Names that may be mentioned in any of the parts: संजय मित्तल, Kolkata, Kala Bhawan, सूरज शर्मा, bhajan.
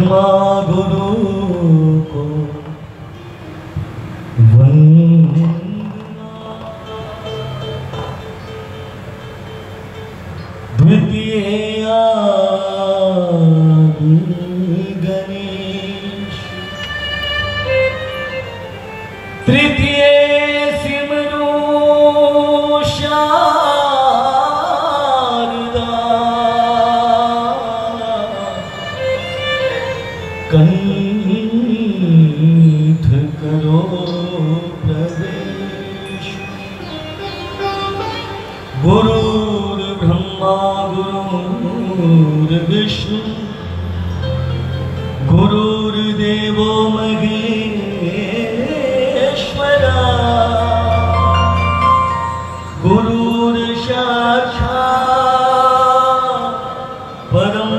ब्रह्मा गुरु को द्वितीय गणेश तृतीय सिमरु शारदा कंठ करो प्रवेश गुरु गुरुर् विष्णु गुरुर्देवो महेश्वरा गुरुर्साक्षात् परं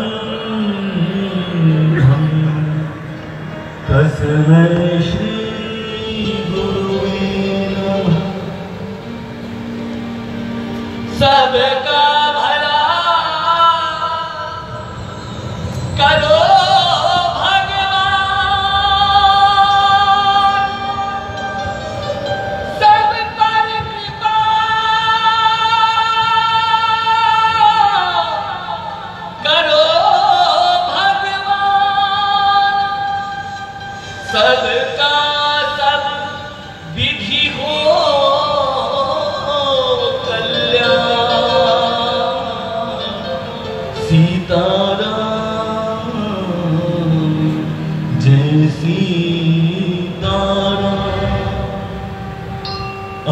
ब्रह्म तस्मै श्री गुरुवे नमः। सबका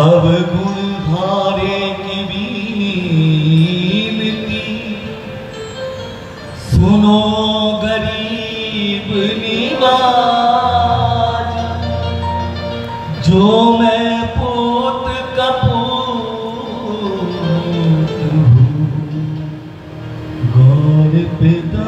अवगुण भारे की बीनती सुनो गरीब निवाज जो मैं पोत का पोत हूँ गौर पिता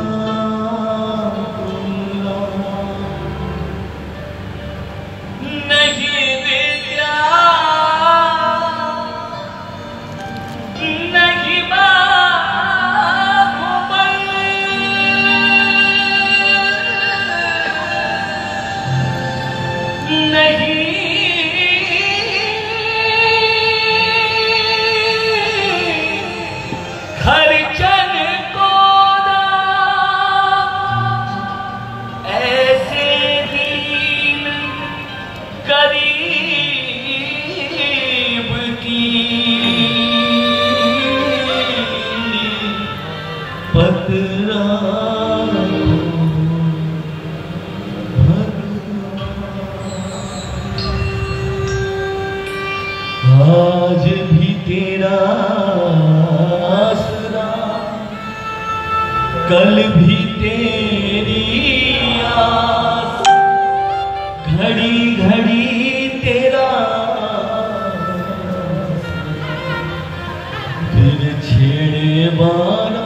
आज भी तेरा आसरा कल भी तेरी आस घड़ी घड़ी तेरा दिल छेड़े बारा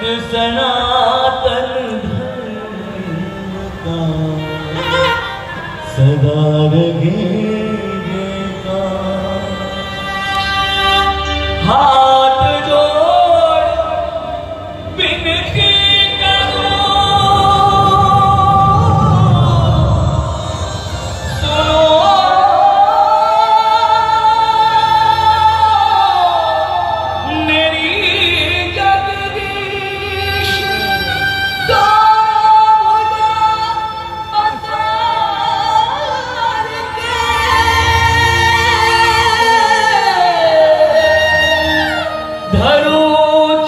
जगत सनातन धर्म का सदा रहेगा। हाथ जोड़ विनती करो, सुनो मेरी जगदीश का पसार के। धरो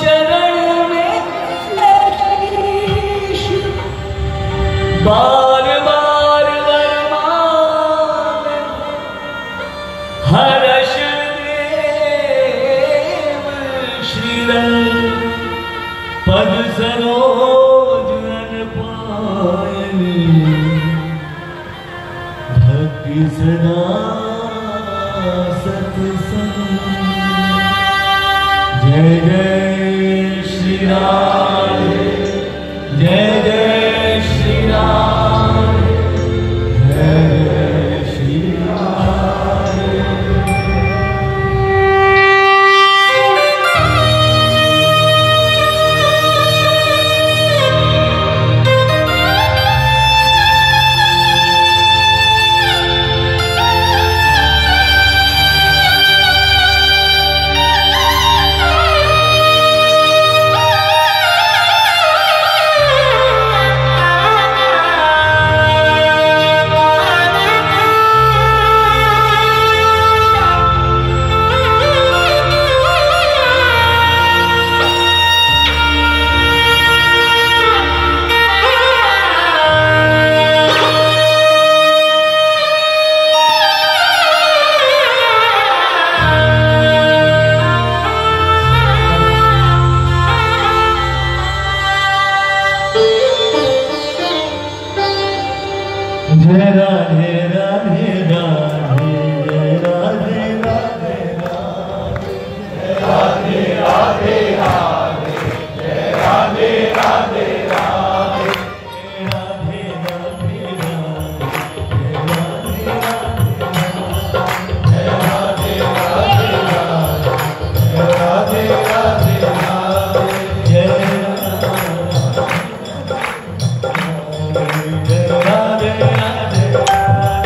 चरण में जगदीश, बार बार वरमान हर्ष देव श्रीरंग पद सरोज पायनी। भक्ति सदा सत्संग, जय जय श्री राम, जय जय श्री राम, जय जय श्री राम। जय राधे राधे राधे, जय राधे राधे राधे, जय राधे राधे राधे, जय राधे राधे राधे, जय राधे राधे राधे, जय राधे राधे राधे, जय राधे राधे राधे, जय राधे राधे राधे, जय राधे राधे राधे।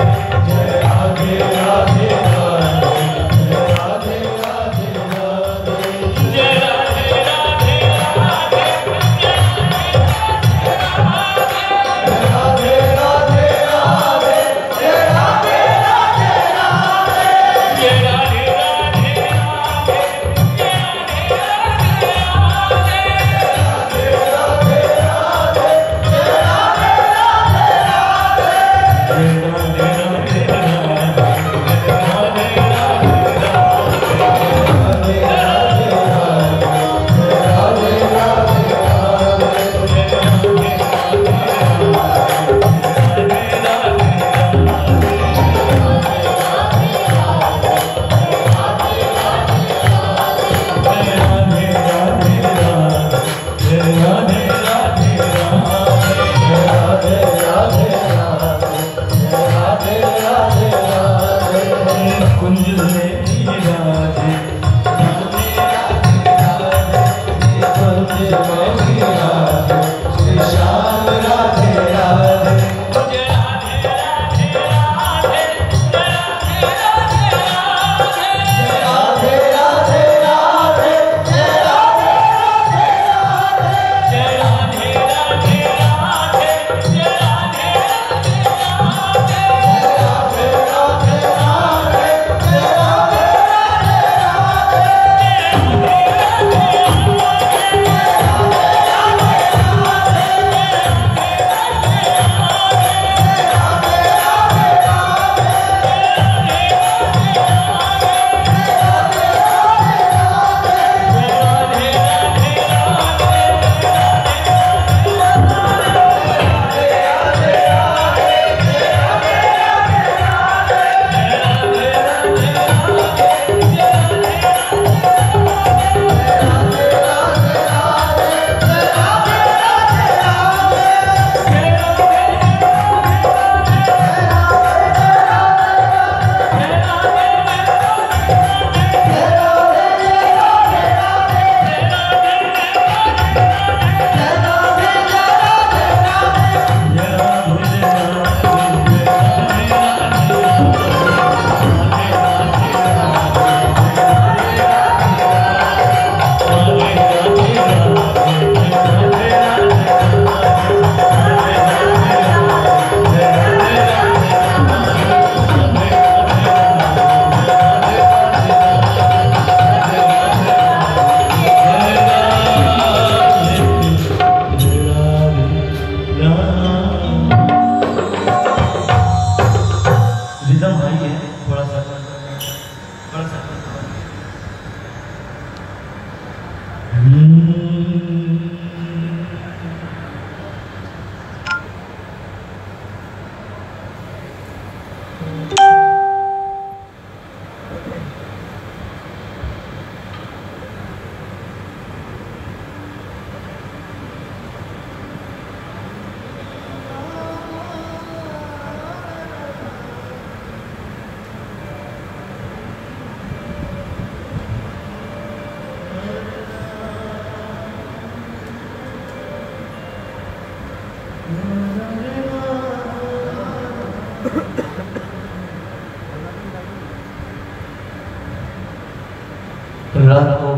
रात को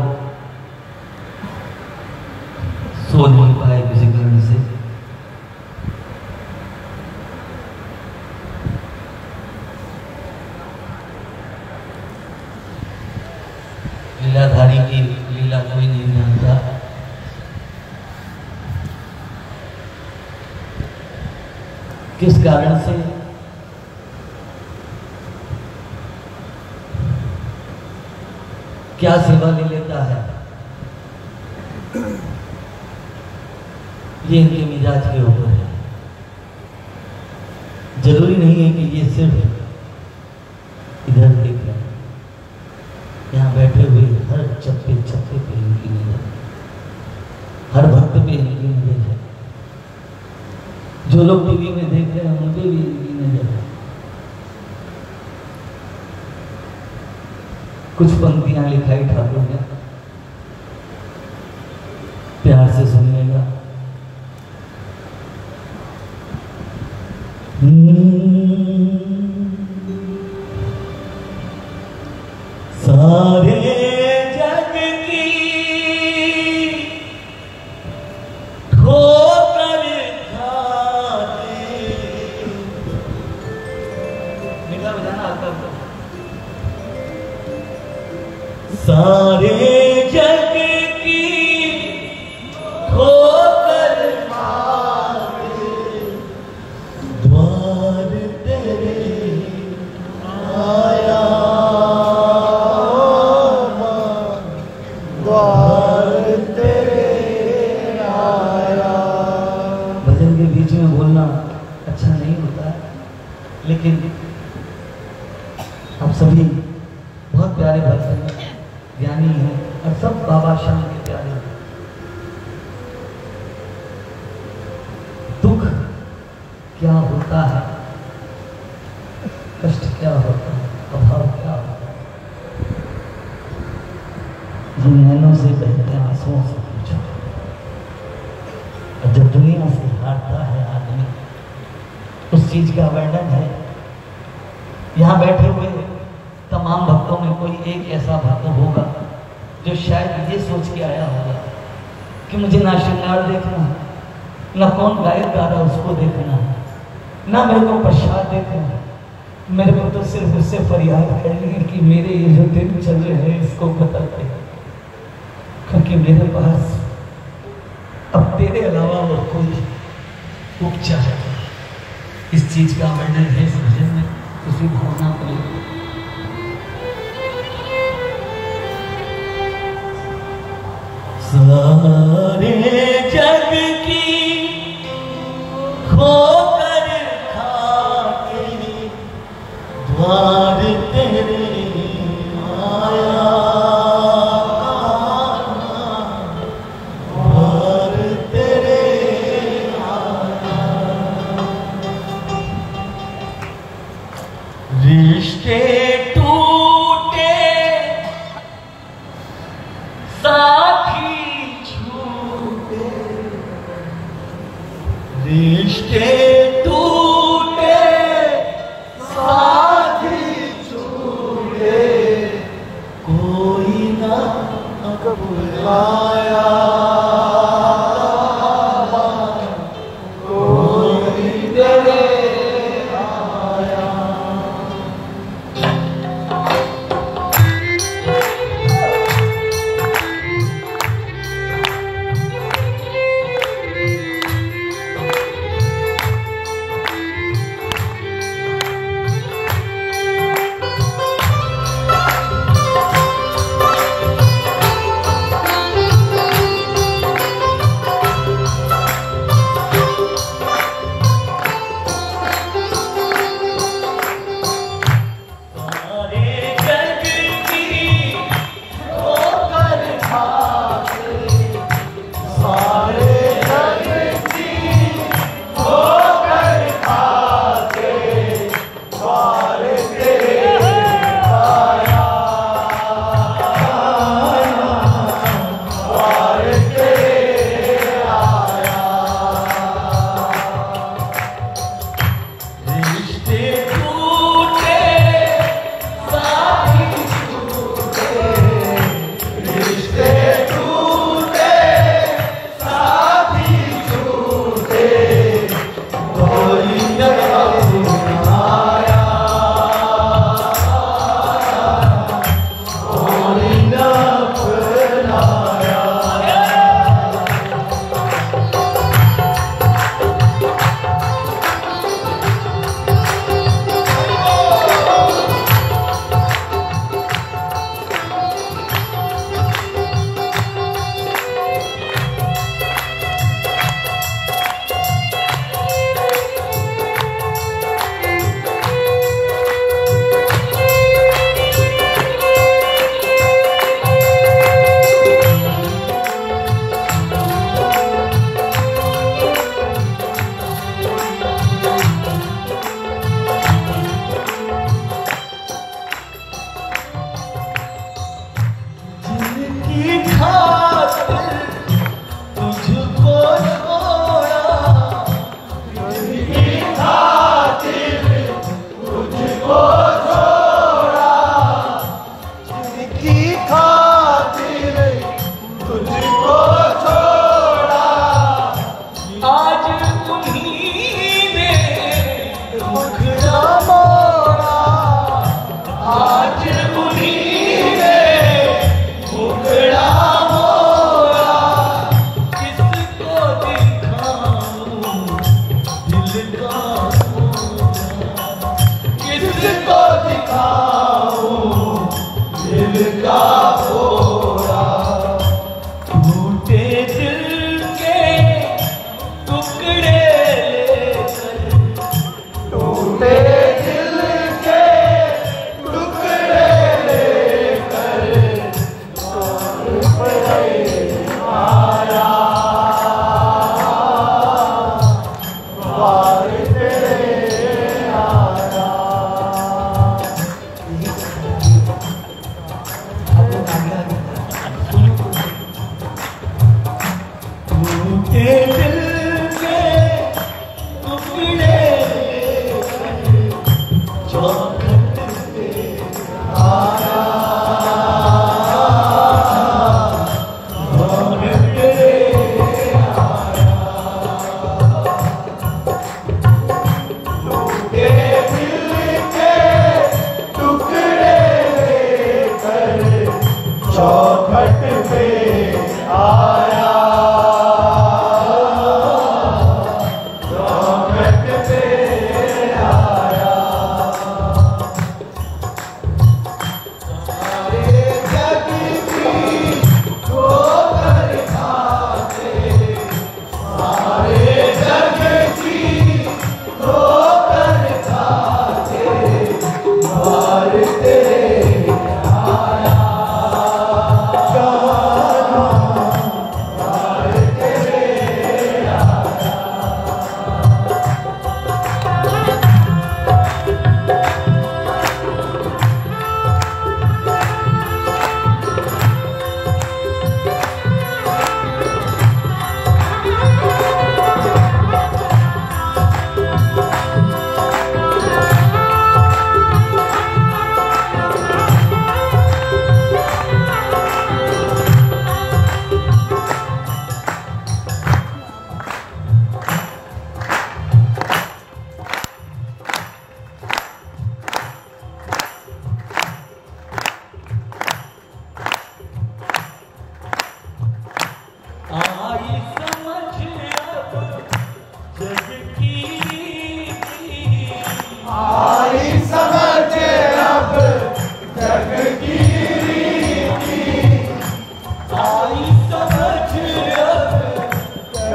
सो नहीं पाए किसी कारण से, लीलाधारी की लीला कोई नहीं जानता। किस कारण से क्या सेवा ले लेता है, ये इनके मिजाज के ऊपर है। जरूरी नहीं है कि ये सिर्फ इधर दिख रहा है, यहाँ बैठे हुए हर चप्पे चप्पे पे इनकी नजर, हर भक्त पे इनकी नजर है। जो लोग टीवी में देख रहे हैं उन पे भी इनकी नजर है। कुछ पंक्तियां लिखाई ठाकुर ने, प्यार से सुनिएगा। सारे जग की ठोकर खाते, निकाल बजाना आता है। सारे जग की ठोकर खाते, द्वार तेरे आया द्वार तेरे आया। भजन के बीच में बोलना अच्छा नहीं होता, लेकिन आप सभी बहुत प्यारे भक्त हैं, ज्ञानी है और सब बाबा श्याम के प्यारे हैं। दुख क्या होता है, कष्ट क्या होता है, अभाव क्या होता है, जो नैनों से बहते आंसुओं से पूछो। और जब दुनिया से हारता है आदमी, उस चीज का वर्णन है। यहाँ बैठे हुए तमाम भक्तों में कोई एक ऐसा भक्त होगा जो शायद ये सोच के आया होगा कि मुझे ना श्रृंगार देखना, ना कौन गायक गा रहा उसको देखना, ना मेरे को प्रसाद देखना, मेरे को तो सिर्फ उससे फरियाद करनी है कि मेरे ये जो दिन चल रहे हैं इसको पता दे, क्योंकि मेरे पास अब तेरे अलावा और कोई उपचार है। इस चीज़ का वर्णन है इस भजन में, उसी भावना को लेकर। सारे जग की खोकर खाके द्वार तेरे आया द्वार तेरे आया। रिश्ते टूटे टूटे साथी छूटे, कोई ना बुलाया कोई तेरे आया।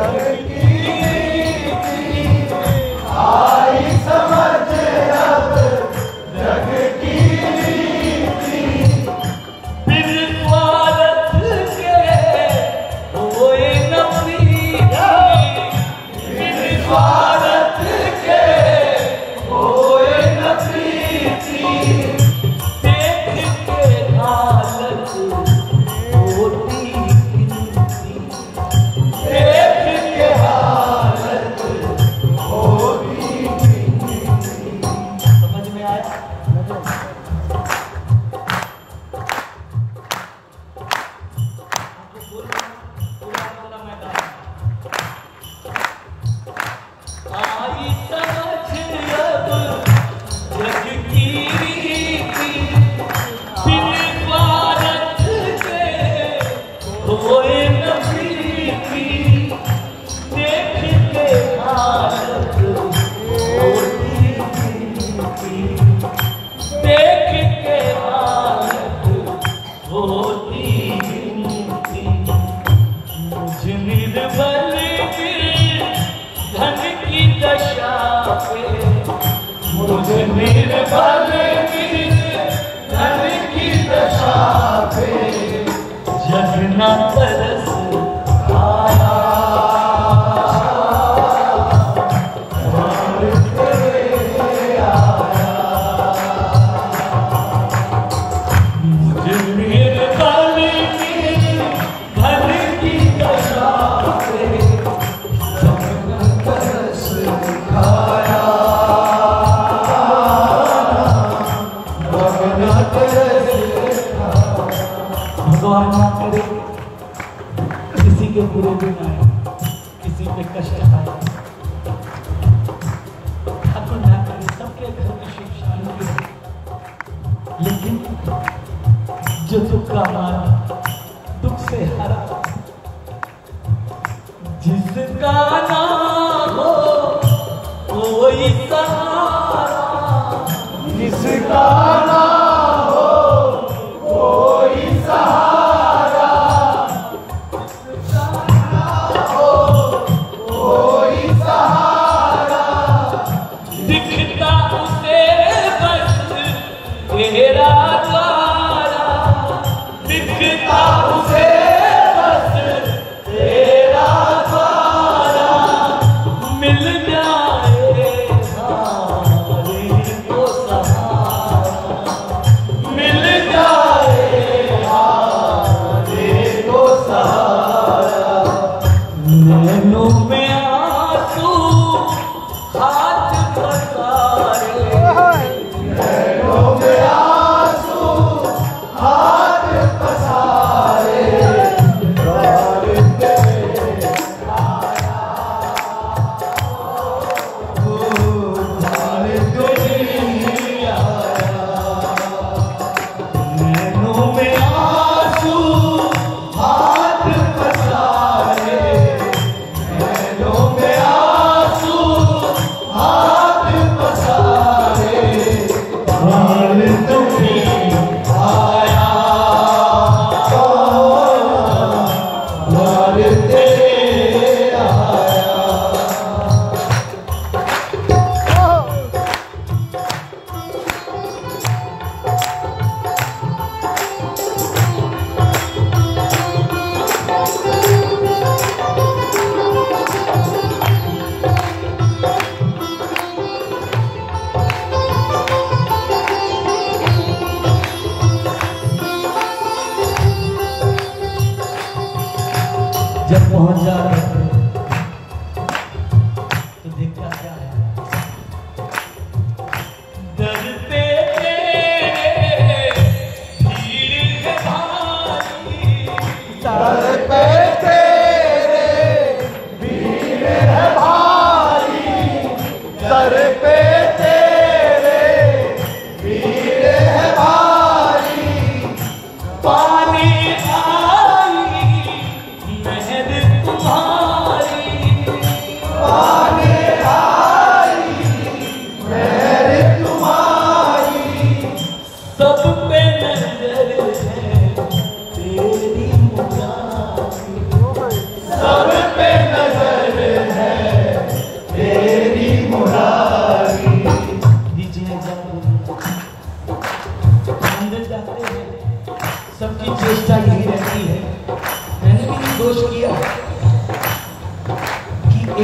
Amen.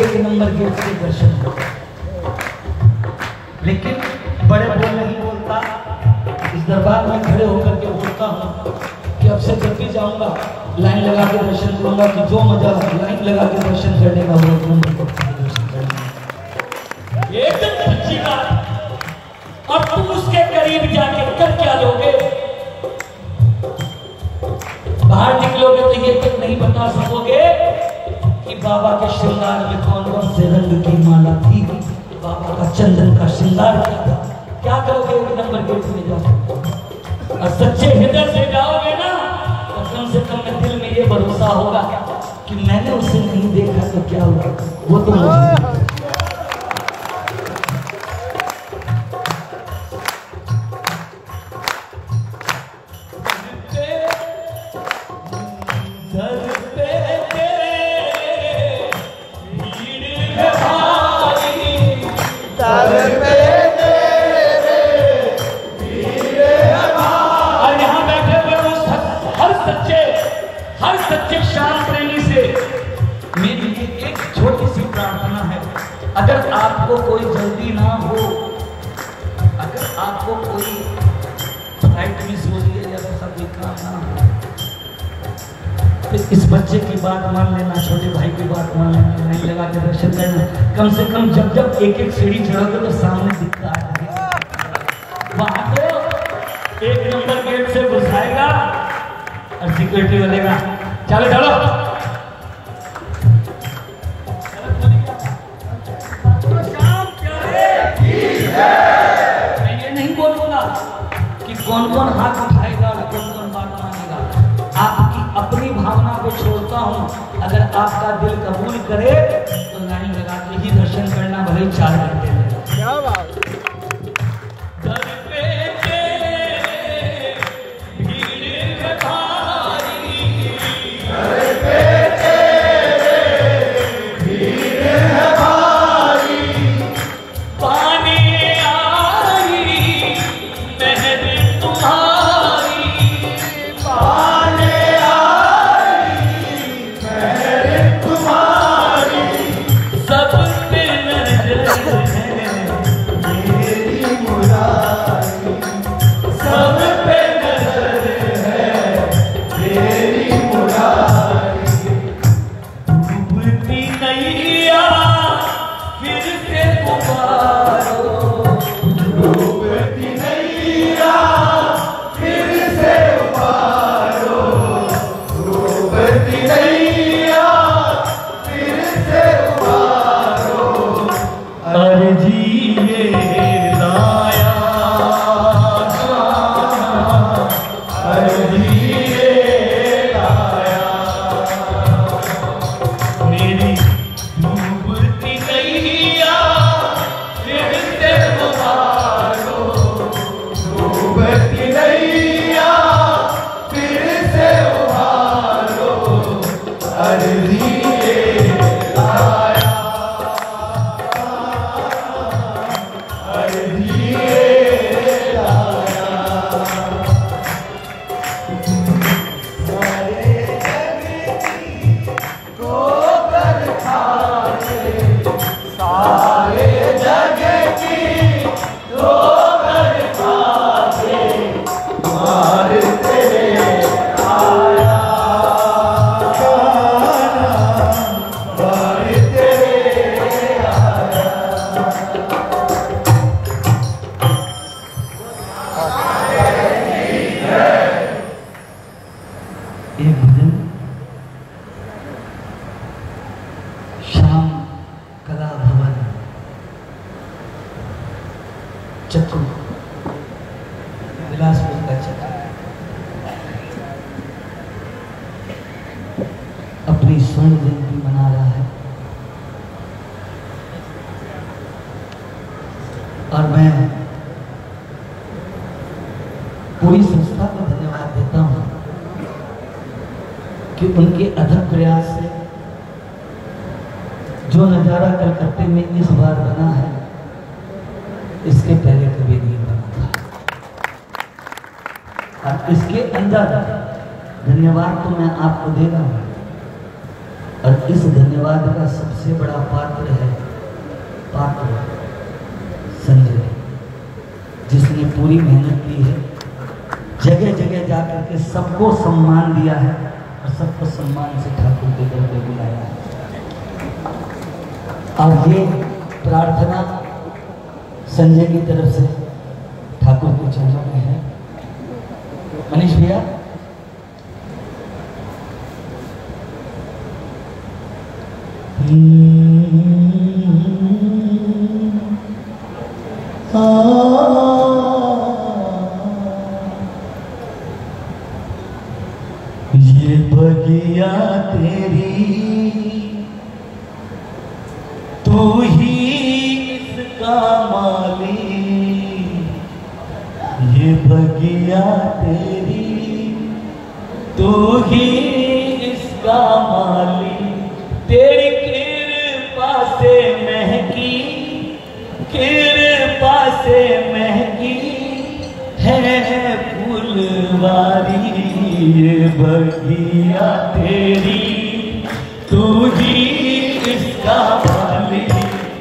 एक नंबर के उसके दर्शन हो, लेकिन बड़े बोल नहीं बोलता। इस दरबार में खड़े होकर के बोलता हूँ कि अब से जब भी जाऊंगा लाइन लगा के दर्शन करूंगा कि जो मजा लाइन लगा के दर्शन करने का हो। एकदम सच्ची बात। अब तुम उसके करीब जाके कर क्या लोगे? बाहर निकलोगे तो ये तक नहीं बता सकोगे कि बाबा के श्रृंगार में कौन कौन से रंग की माला थी, बाबा का चंदन का श्रृंगार क्या था। क्या करोगे? एक नंबर गेट में जाओ और सच्चे हृदय से जाओगे ना तो कम से दिल में ये भरोसा होगा कि मैंने उसे नहीं देखा तो क्या होगा, वो तो इस बच्चे की बात मान लेना, छोटे भाई की बात मान लेना, नहीं लगा के दर्शन करना। कम से कम जब जब एक एक सीढ़ी चढ़ोगे तो सामने दिखता है। वहां तो एक नंबर गेट से घुसाएगा और सिक्योरिटी वाले का चलो चलो मैं ये नहीं बोलूंगा कि कौन कौन हाथ उठाएगा और कौन कौन बात मानेगा। आपकी अपनी भावना को छोड़ता हूँ। अगर आपका दिल कबूल करे तो लाइन लगा के ही दर्शन करना, भले 4 घंटे। क्या बात धन्यवाद तो मैं आपको दे रहा हूं और इस धन्यवाद का सबसे बड़ा पात्र पूरी मेहनत की है, जगह जगह जा करके सबको सम्मान दिया है और सबको सम्मान से ठाकुर के दर पे बुलाया है। और ये प्रार्थना संजय की तरफ से ठाकुर के चरणों में है। मनीष भैया ये बगिया तेरी तू ही इसका मालिक, ये बगिया तेरी तू ही इसका मालिक, तेरी कृपा से महकी, कृपा से महकी है फूलवारी, ये बगिया तेरी तू ही इसका मालिक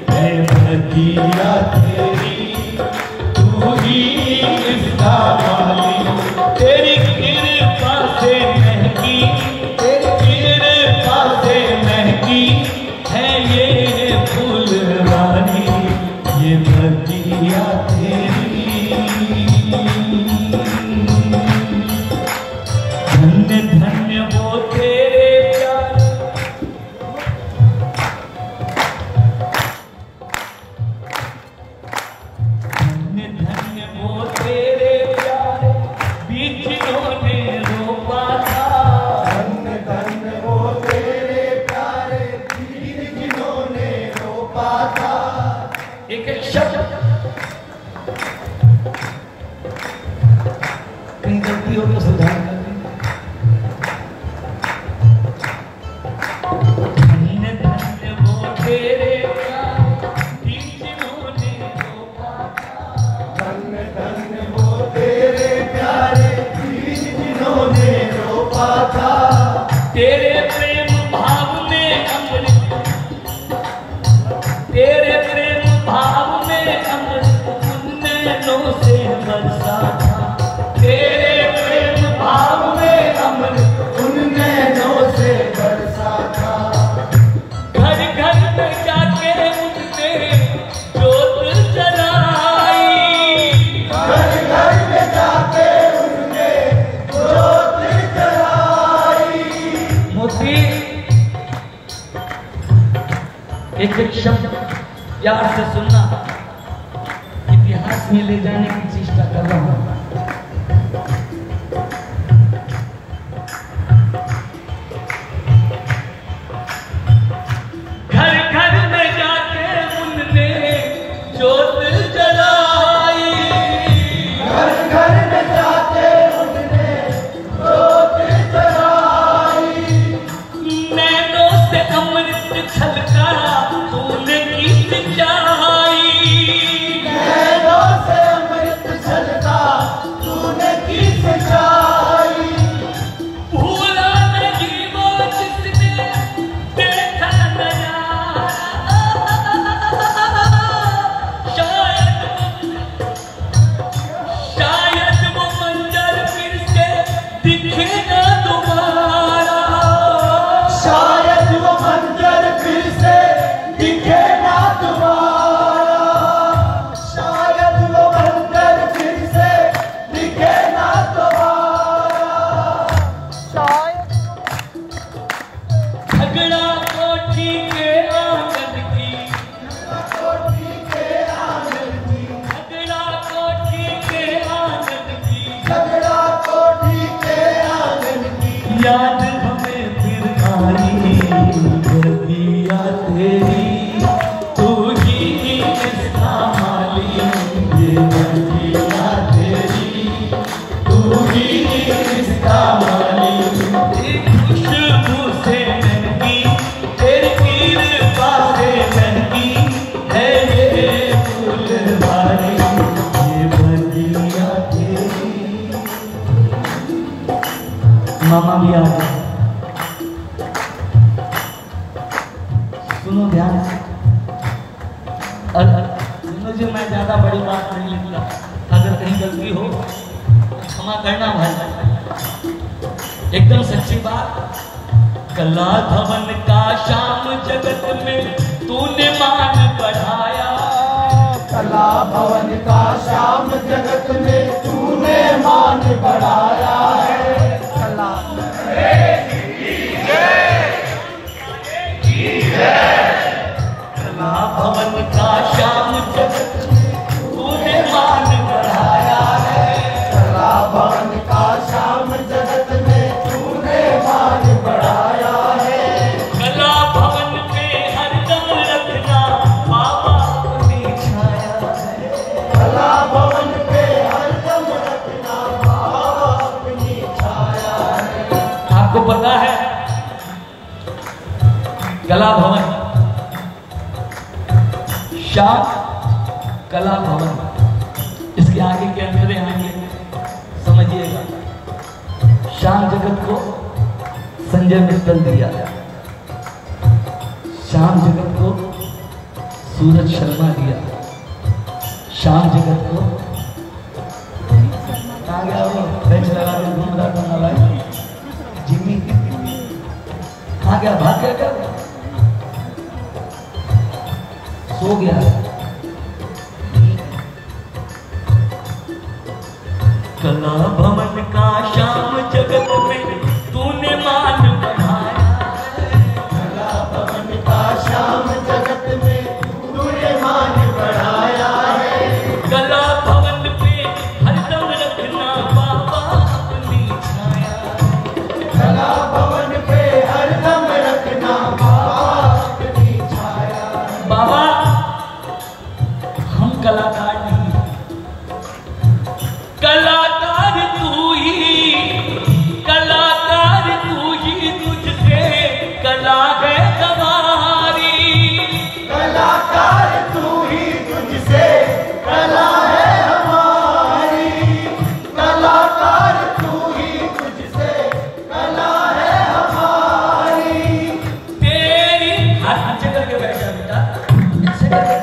है, बगिया तेरी तू ही इसका मालिक, तेरी कृपा से महकी, तेरी कृपा से महकी है ये फूलवारी, ये बगिया यार से सुनना, इतिहास में ले जाने की चेष्टा कर रहा हूं। घर घर में जाके उनने जोत जलाई, घर घर में जाके उनने जोत जलाई, नैनों से अमृत छलका जो मैं ज्यादा बड़ी बात नहीं लिखला। अगर कहीं गलती हो क्षमा करना भाई, एकदम सच्ची बात। कला भवन का शाम जगत में तूने मान बढ़ाया, कला भवन का शाम जगत में तूने मान बढ़ाया है। कला कला भवन का शाम जगत में तूने मान बढ़ाया है। कला भवन का शाम जगत में तूने मान बढ़ाया है। कला भवन पे हर दम रखना बाबा अपनी छाया है। कला भवन पे हर दम रखना बाबा अपनी छाया है। आपको पता है कला भवन कला भवन इसके आगे के अंदर आगे समझिएगा। श्याम जगत को संजय मित्तल दिया, श्याम जगत को सूरज शर्मा दिया, श्याम जगत को बेंच लगा के घूम रहा जिम्मी आ गया भाग गया हो गया। कला भवन का शाम जगत में तूने मान बढ़ाया, कला भवन का शाम जगत में तूने मान बढ़ाया है। कला भवन पे हर दम रखना बाबा अपनी छाया, कला भवन पे हर दम रखना बाबा अपनी छाया। बाबा कलाकार नहीं, कलाकार तू ही, कलाकार तू ही, तुझसे कला है तुम्हारी। कलाकार तू ही, तुझसे कला है हमारी। कलाकार तू ही, तुझसे कला है हमारी। तेरी अच्छे करके बैठा बेटा, अच्छे करके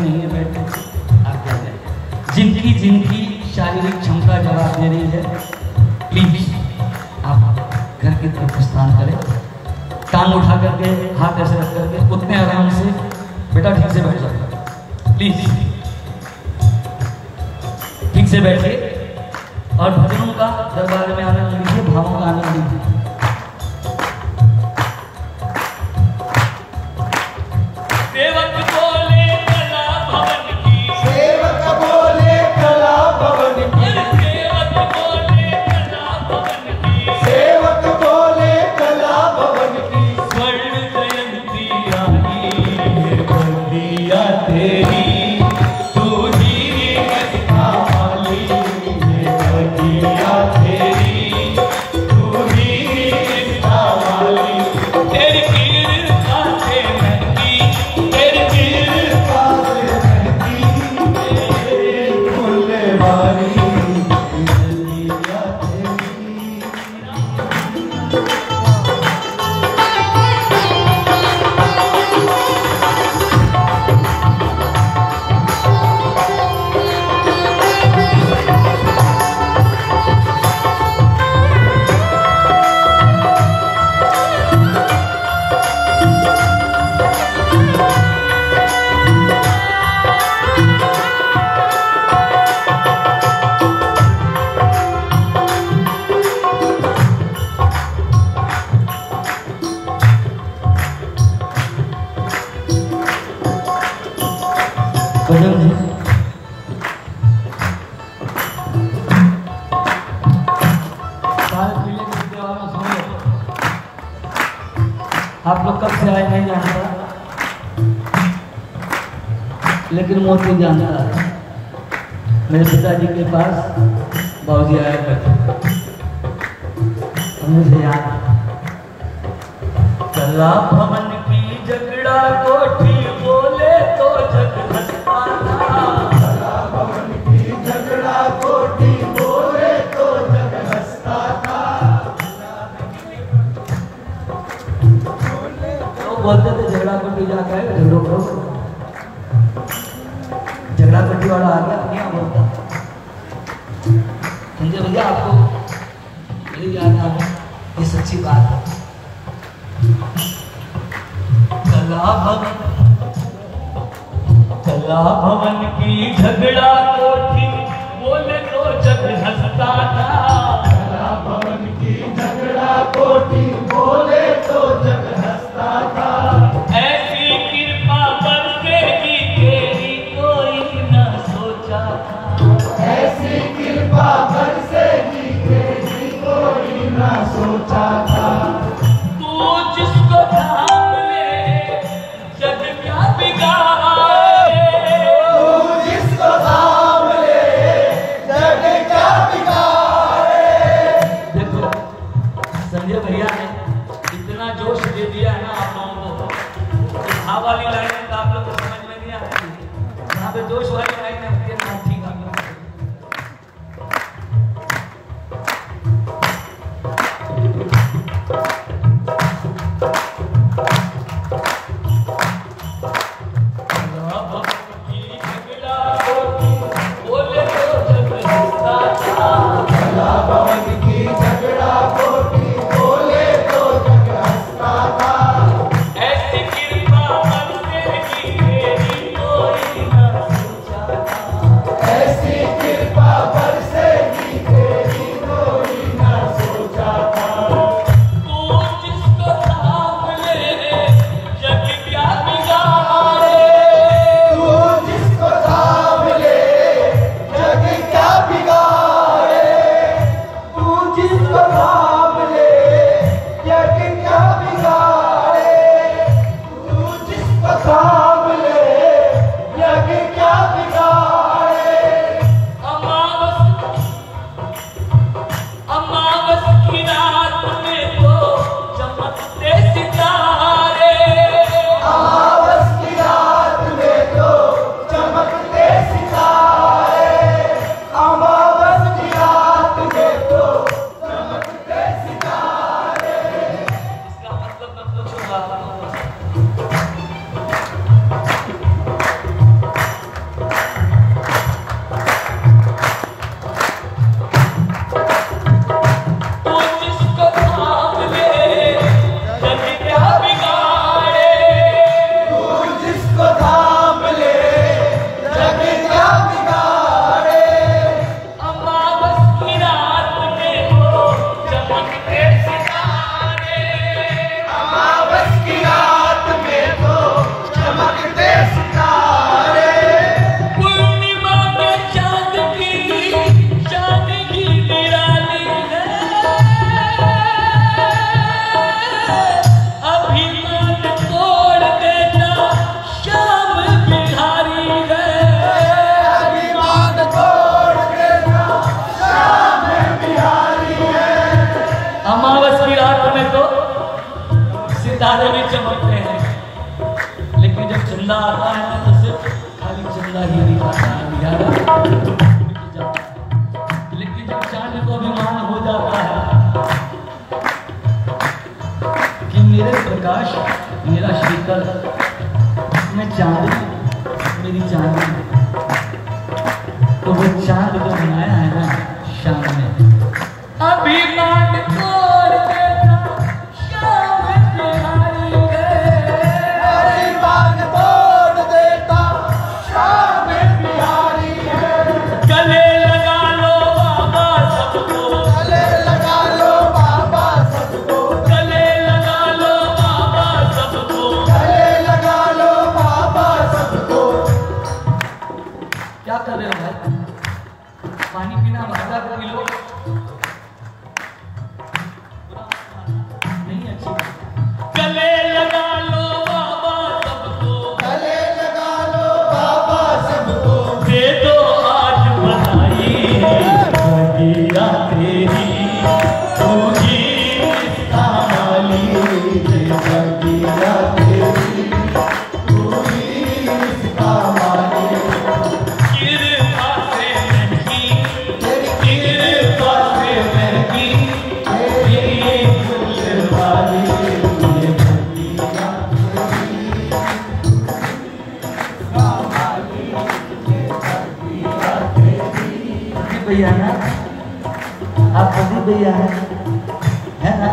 नहीं है बैठे। जिनकी जिनकी शारीरिक क्षमता जवाब दे रही है, प्लीज आप घर की तरफ प्रस्थान करें, टांग उठा करके हाथ ऐसे रख करके उतने आराम से बेटा ठीक से बैठ जाओ, प्लीज ठीक से बैठे और भजनों का दरबार में आनंद लीजिए, भावों का आनंद लीजिए। Thank you. भजन है। आप लोग कब से आए नहीं जानता, लेकिन मोती जानता है। मेरे पिताजी के पास बाबूजी आया करते, मुझे याद। कला भवन की जगड़ा कोठी बोले तो जग हंसता था। कला भवन की जगड़ा कोठी बोले तो जग हंसता था। बोलते थे झगड़ा कटी जाकर झगड़ो करो, झगड़ा कटी वाला आ गया क्या बोलता। समझे भैया, आपको मेरी याद आ गई, ये सच्ची बात है। कला भवन की झगड़ा कोठी बोले तो जग हंसता था। कला भवन की झगड़ा कोठी बोले तो जग हंसता था। ऐसी कृपा करते कि तेरी कोई न सोचा था। ऐसी कृपा करते कि तेरी कोई न सोचा था। तू जिसको थाम ले जग क्या बिगाड़े। तू जिसको थाम ले जग क्या बिगाड़े। देखो संजय भैया ने इतना जोश दे दिया है ना आप लोगों को। हाँ वाली लाइन तो आप लोग को समझ में नहीं आती, यहाँ पे जोश वाली लाइन है। ठीक है, तारे भी चमकते हैं, लेकिन जब चंदा आता है तो सिर्फ खाली चंदा ही दिखाता है। लेकिन जब चांद को अभिमान हो जाता है कि मेरे प्रकाश मेरा शीतल, मैं चांद मेरी चांदी, तो वो चांद को बनाया है ना शाम में। अभिमान को भैया है आप प्रदीप भैया है ना।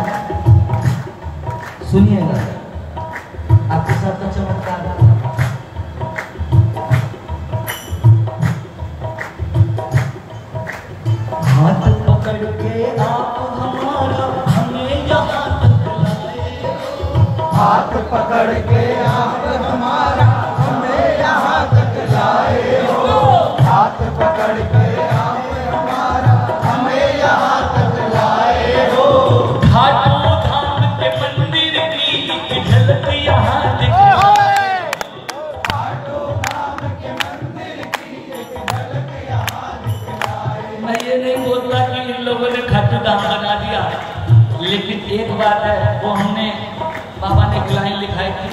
सुनिएगा आपके साथ का चमत्कार हाथ पकड़ के आप हमारा हमें यहाँ तक लाए, हाथ पकड़ के आप हमारा हमें यहाँ तक लाए हो, हाथ पकड़ के बना दिया। लेकिन एक बात है वो हमने बाबा ने एक लाइन लिखाई थी,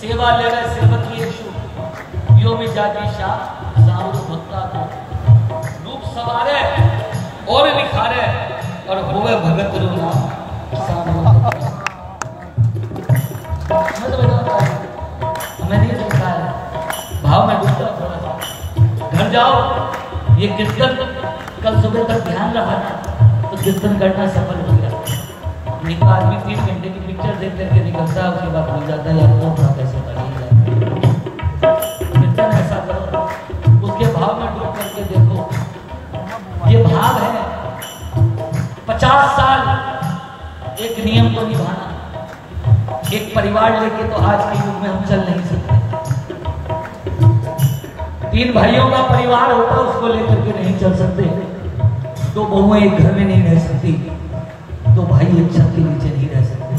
सेवा ले रहे सेवक यीशु यो में जाति शाह साहु भक्ता को रूप सवारे और निखारे और होवे भगत रूना मैंने लिखा है। भाव में डूबता थोड़ा सा घर जाओ ये कीर्तन कल सुबह तक ध्यान रखना कीर्तन करना सफल हो गया। एक आदमी 3 घंटे की पिक्चर देख करके निकलता है उसके बाद भूल जाता है यार वो अपना कैसे बनेगा। कीर्तन ऐसा करो उसके भाव में डूब करके देखो ये भाव है। 50 साल एक नियम को निभाना एक परिवार लेके तो आज के युग में हम चल नहीं सकते। 3 भाइयों का परिवार होता उसको लेकर के नहीं चल सकते, तो बहुएं एक घर में नहीं रह सकती, तो भाई एक छत के नीचे नहीं रह सकते।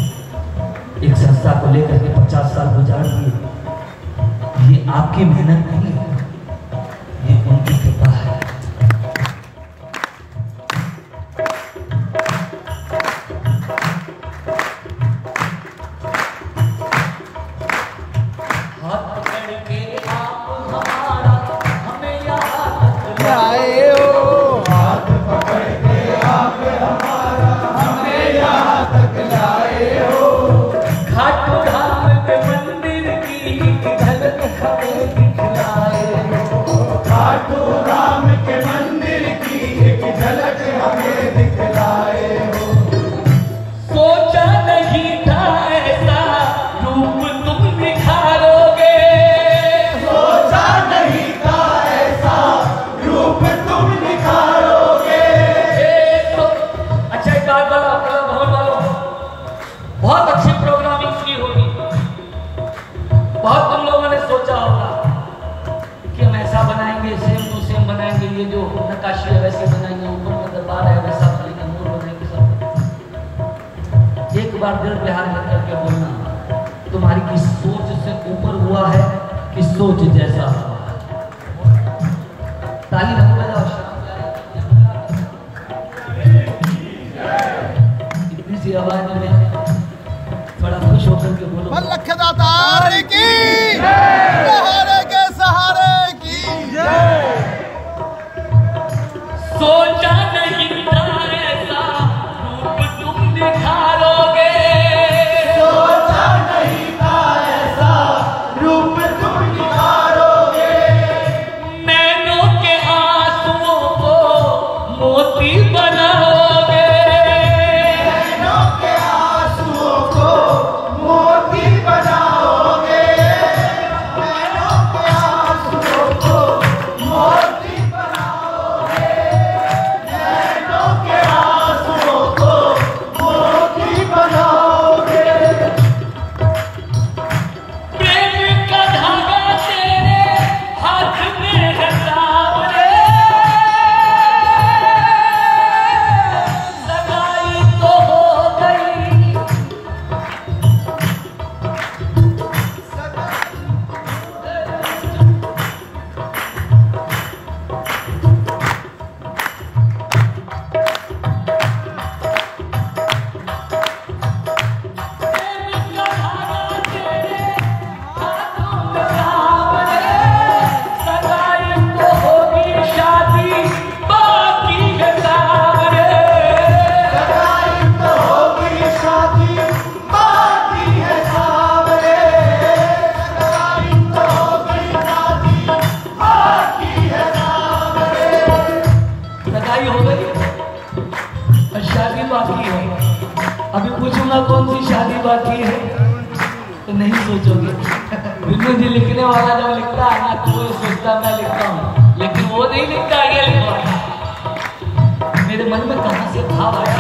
एक संस्था को लेकर के 50 साल गुजार दिए। ये आपकी मेहनत नहीं है, ये उनकी कृपा है। की बात ये है तो नहीं सोचोगे। बिन्नू जी लिखने वाला जब लिखता है ना तो सोचता मैं लिखता हूँ, लेकिन वो नहीं लिखता आगे लिखवा। मेरे मन में कहाँ से भाव आया,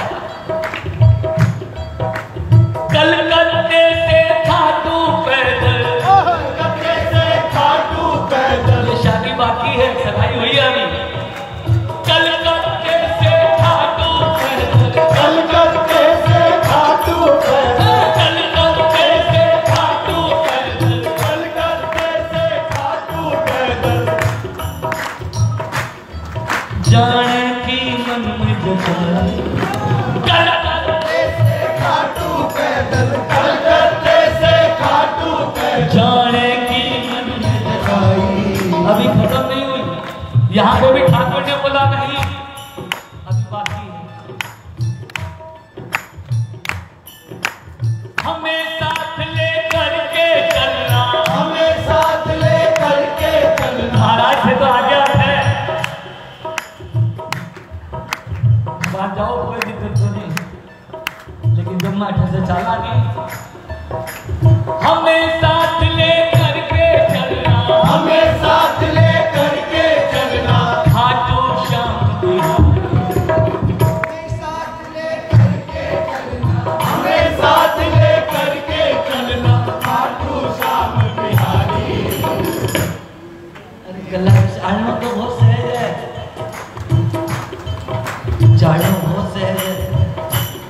कलकत्ते से था तू पैदल, कलकत्ते से था तू पैदल। शादी बाकी है, सगाई हुई है नहीं। यहाँ पे भी ठाकुर ने बोला नहीं, अभी बाकी है। हमें साथ ले करके चलना, हमें साथ ले करके चलना। महाराज से तो आगे है, बाहर जाओ कोई दिक्कत तो नहीं, लेकिन जब मैं 18 से चला नहीं। हमें साथ ले करके चलना, हमें साथ ले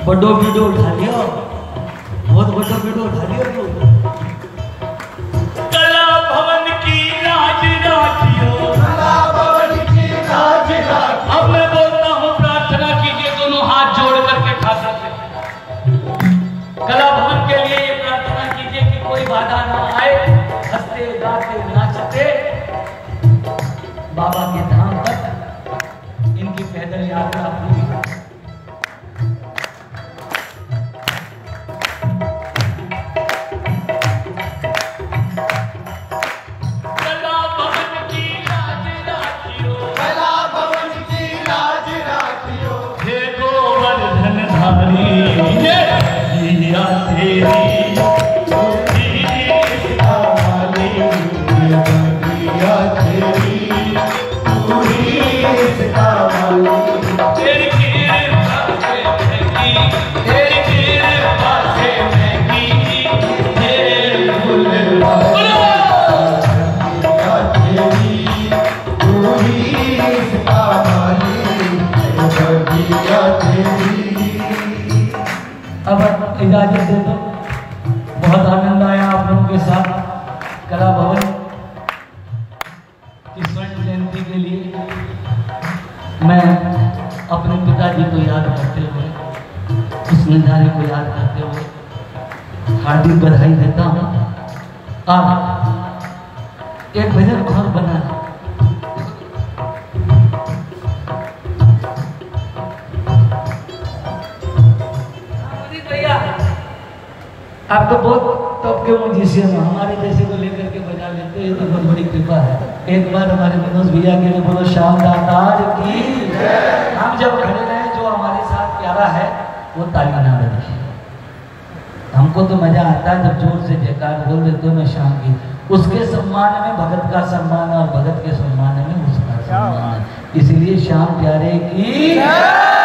बड़ो वीडियो उठा लियो, बहुत बड़ो वीडियो उठा लियो तू। कला भवन की राज राखियो, कला भवन की राज राखियो। अब मैं बोलता हूँ, प्रार्थना कीजिए दोनों हाथ जोड़ करके खासा से। कला भवन के लिए ये प्रार्थना कीजिए कि कोई बाधा ना आए, हंसते गाते नाचते बाबा के धाम तक इनकी पैदल यात्रा पूरी। बहुत आनंद आया आप लोगों के साथ कला भवन की स्वर्ण जयंती के लिए। मैं अपने पिताजी को याद करते हुए, उस नजारे को याद करते हुए हार्दिक बधाई देता हूँ। आप एक भजन और बना, आप तो बहुत तब के म्यूजिशियन हो, हमारे जैसे को लेकर के बजा लेते हैं, तो बहुत बड़ी कृपा है। एक बार हमारे मनोज भैया के लिए बोलो श्याम दातार की। हम जब खड़े रहे, जो हमारे साथ प्यारा है वो ताली ना बजे। हमको तो मजा आता है जब जोर से जयकार बोल देते हो मैं श्याम की। उसके सम्मान में भगत का सम्मान, और भगत के सम्मान में उसका सम्मान, इसलिए श्याम प्यारे की।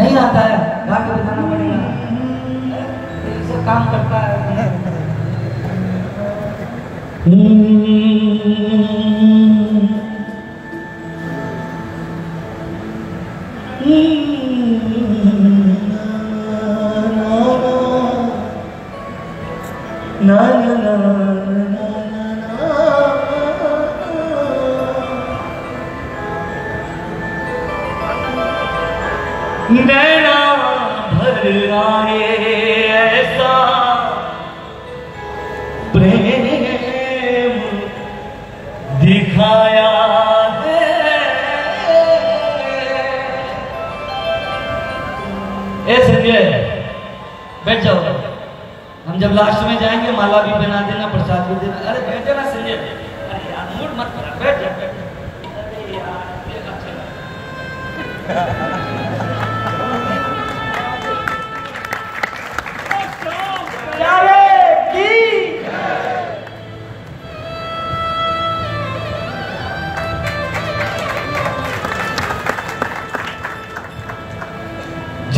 नहीं आता है गा के दिखाना पड़ेगा, इसे काम करता है। ना ना ना नैना भर आए ऐसा प्रेम जब लास्ट में जाएंगे माला भी बना देना, प्रसाद भी देना। अरे बैठ जाना संजय, अरे यार मूड मत खराब, बैठ जा बैठ। अरे यार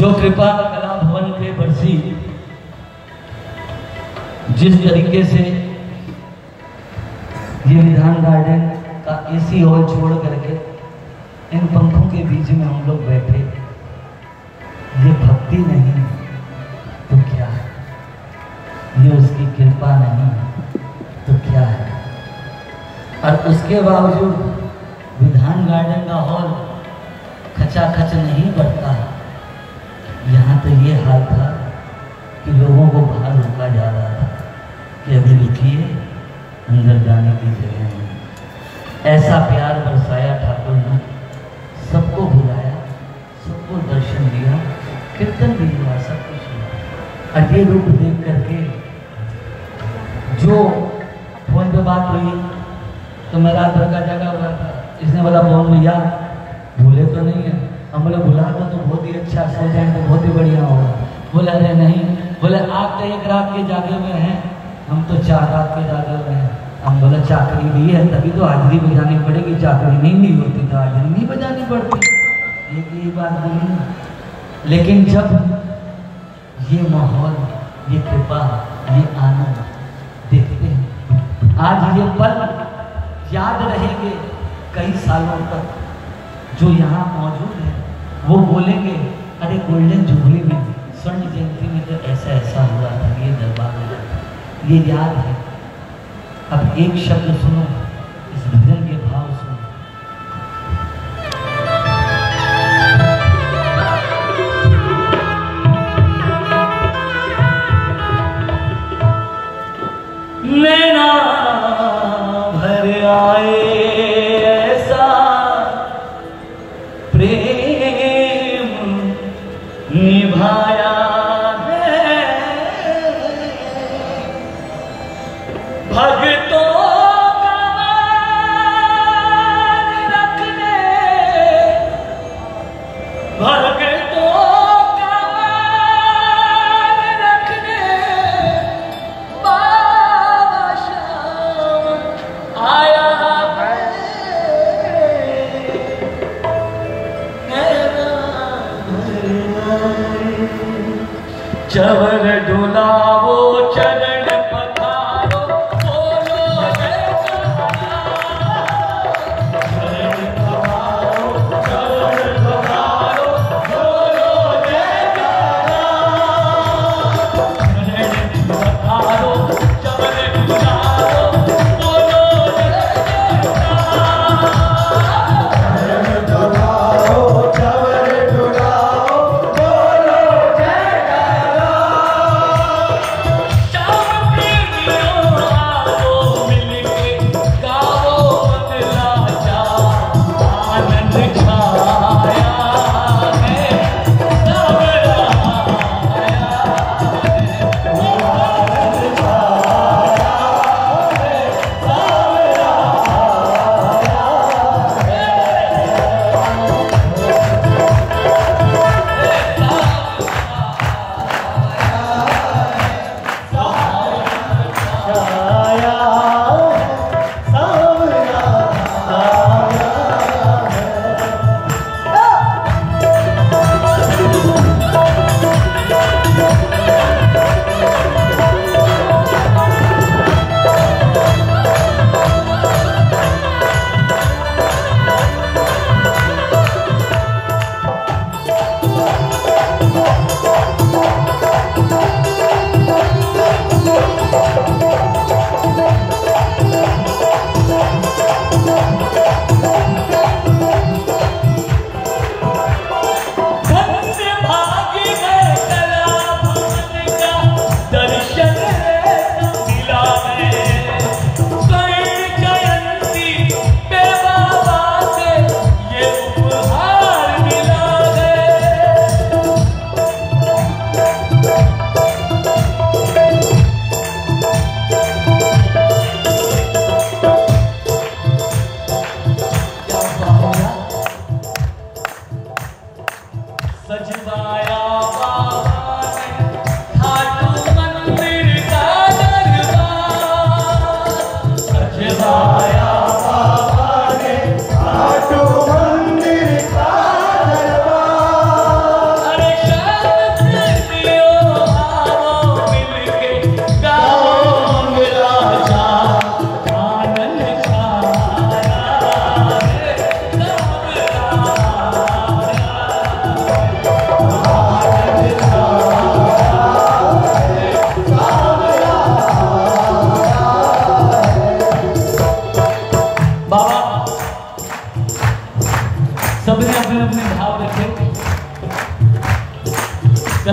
जो कृपा कला भवन पे बरसी, जिस तरीके से ये विधान गार्डन का एसी हॉल छोड़ करके इन पंखों के बीच में हम लोग बैठे, ये भक्ति नहीं तो क्या है, ये उसकी कृपा नहीं तो क्या है। और उसके बावजूद विधान गार्डन का हॉल खचाखच नहीं बढ़ता है। यहाँ तो ये हाल था कि लोगों को बाहर रोका जा रहा था कि अभी रुकिए, अंदर जाने की जगह नहीं। ऐसा प्यार बरसाया ठाकुर ने, सबको बुलाया, सबको दर्शन दिया, कीर्तन भी हुआ, सब कुछ हुआ। और ये रूप देख करके जो फोन पे बात हुई तो मैं रात भर का जगा हुआ था, इसने बोला फोन भैया भूले तो नहीं है? हम बोले बुला दो तो बहुत ही अच्छा, सो जाए तो बहुत ही बढ़िया होगा। बोला अरे नहीं, बोले आप तो एक रात के जागे हुए हैं, हम तो 4 रात के जागे हुए हैं। हम बोले चाकरी भी है तभी तो हाजरी बजानी पड़ेगी, चाकरी नहीं होती तो हाजरी नहीं बजानी पड़ती, ये बात बोली। लेकिन जब ये माहौल, ये कृपा, ये आनंद देखते हैं, आज ये पल याद रहेंगे कई सालों तक। जो यहाँ मौजूद है वो बोलेंगे अरे गोल्डन जुबली में, स्वर्ण जयंती में तो ऐसा ऐसा हुआ था, ये दरबार में ये याद है। अब एक शब्द सुनो, इस भजन के भाव सुनो। नैना भर आए निभाया है भक्तों का मान रखने, भक्तों का मान रखने बाबा श्याम आया चवर डोला वो चरण पधारो, बोलो चरण पधारो, बोलो जयकारा, चरण पधारो, चरण पधारो, बोलो जयकारा।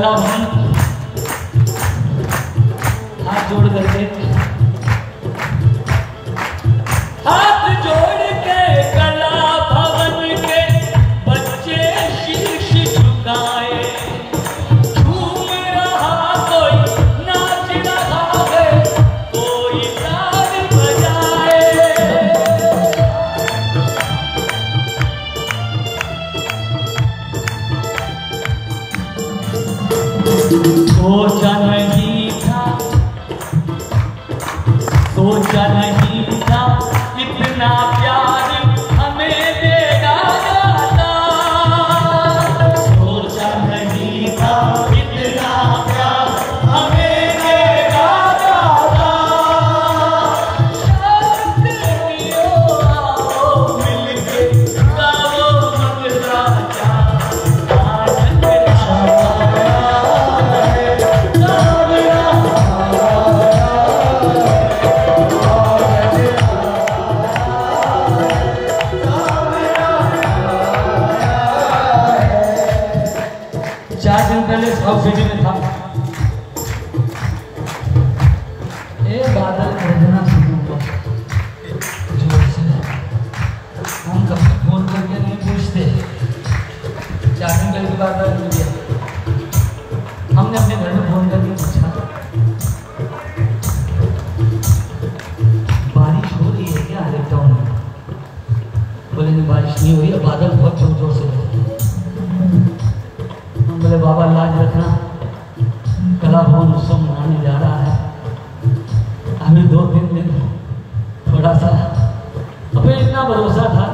भवन हाथ जोड़ करके कला भवन के बच्चे शीश झुकाए, झूम रहा कोई नाच रहा है कोई ताल बजाए। सोचा नहीं था, सोचा नहीं था इतना प्यार हमें देगा दाता। सोचा नहीं था इतना प्यार हमें देगा दाता। शास्त्रियों आओ मिलके गाओ मंगला जा आनंद में था। ए बादल गरजना शुरू हुआ जोर से। हम कभी फोन करके नहीं पूछते जाने के लिए बादल मिल गया। हमने अपने घर में फोन करके पूछा बारिश हो रही है क्या हरेक टाउन में? बोले नहीं बारिश नहीं हो रही है, बादल बहुत जोर जोर से। बोले बाबा लाज रखना, कला भवन उत्सव मनाने जा रहा है, हमें 2-3 दिन थोड़ा सा। हमें इतना भरोसा था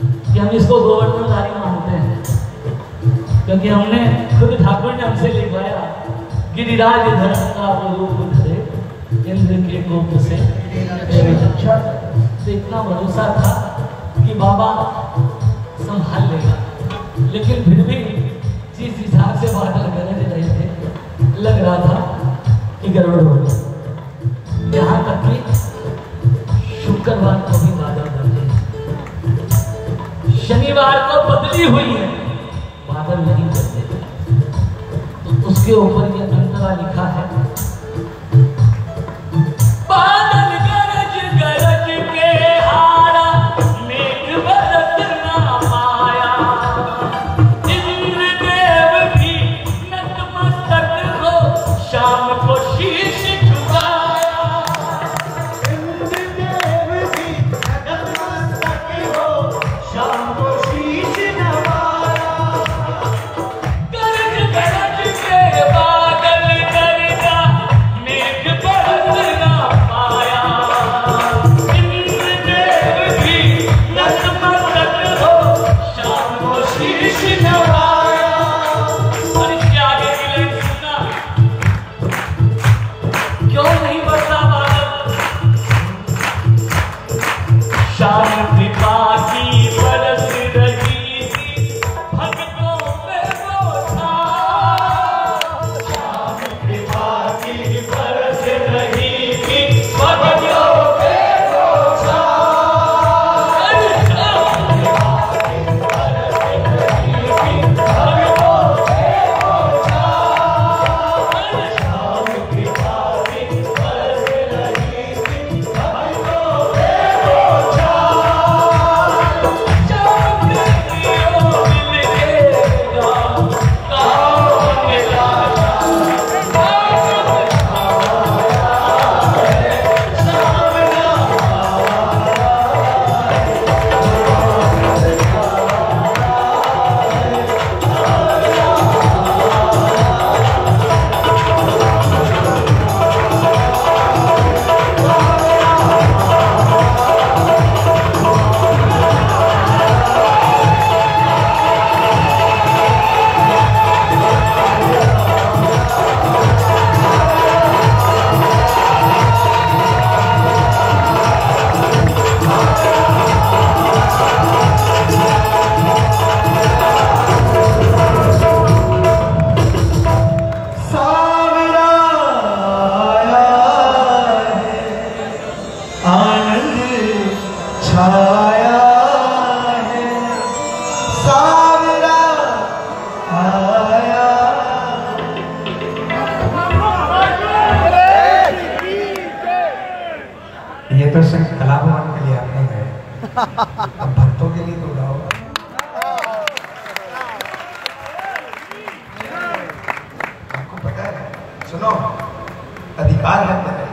कि हम इसको गवर्नरधारी मानते हैं, क्योंकि हमने खुद ठाकुर ने हमसे लिखवाया गिरिराज धर्म का रूप से इंद्र के रूप से। तो इतना भरोसा था कि बाबा संभाल लेगा, लेकिन फिर भी जिस हिसाब से बादल गरज रहे थे लग रहा था कि गड़बड़ हो गई। यहाँ तक कि शुक्रवार को भी बादल गरजे, शनिवार को बदली हुई है बादल नहीं गरजे। तो उसके ऊपर ये अंतरा लिखा है, बादल गरज गरज के हारा मेघ बरस ना पाया। कला भवन के लिए आपने गए, अब भक्तों के लिए तो गाओ। आपको पता है, सुनो, अधिकार है मेरा,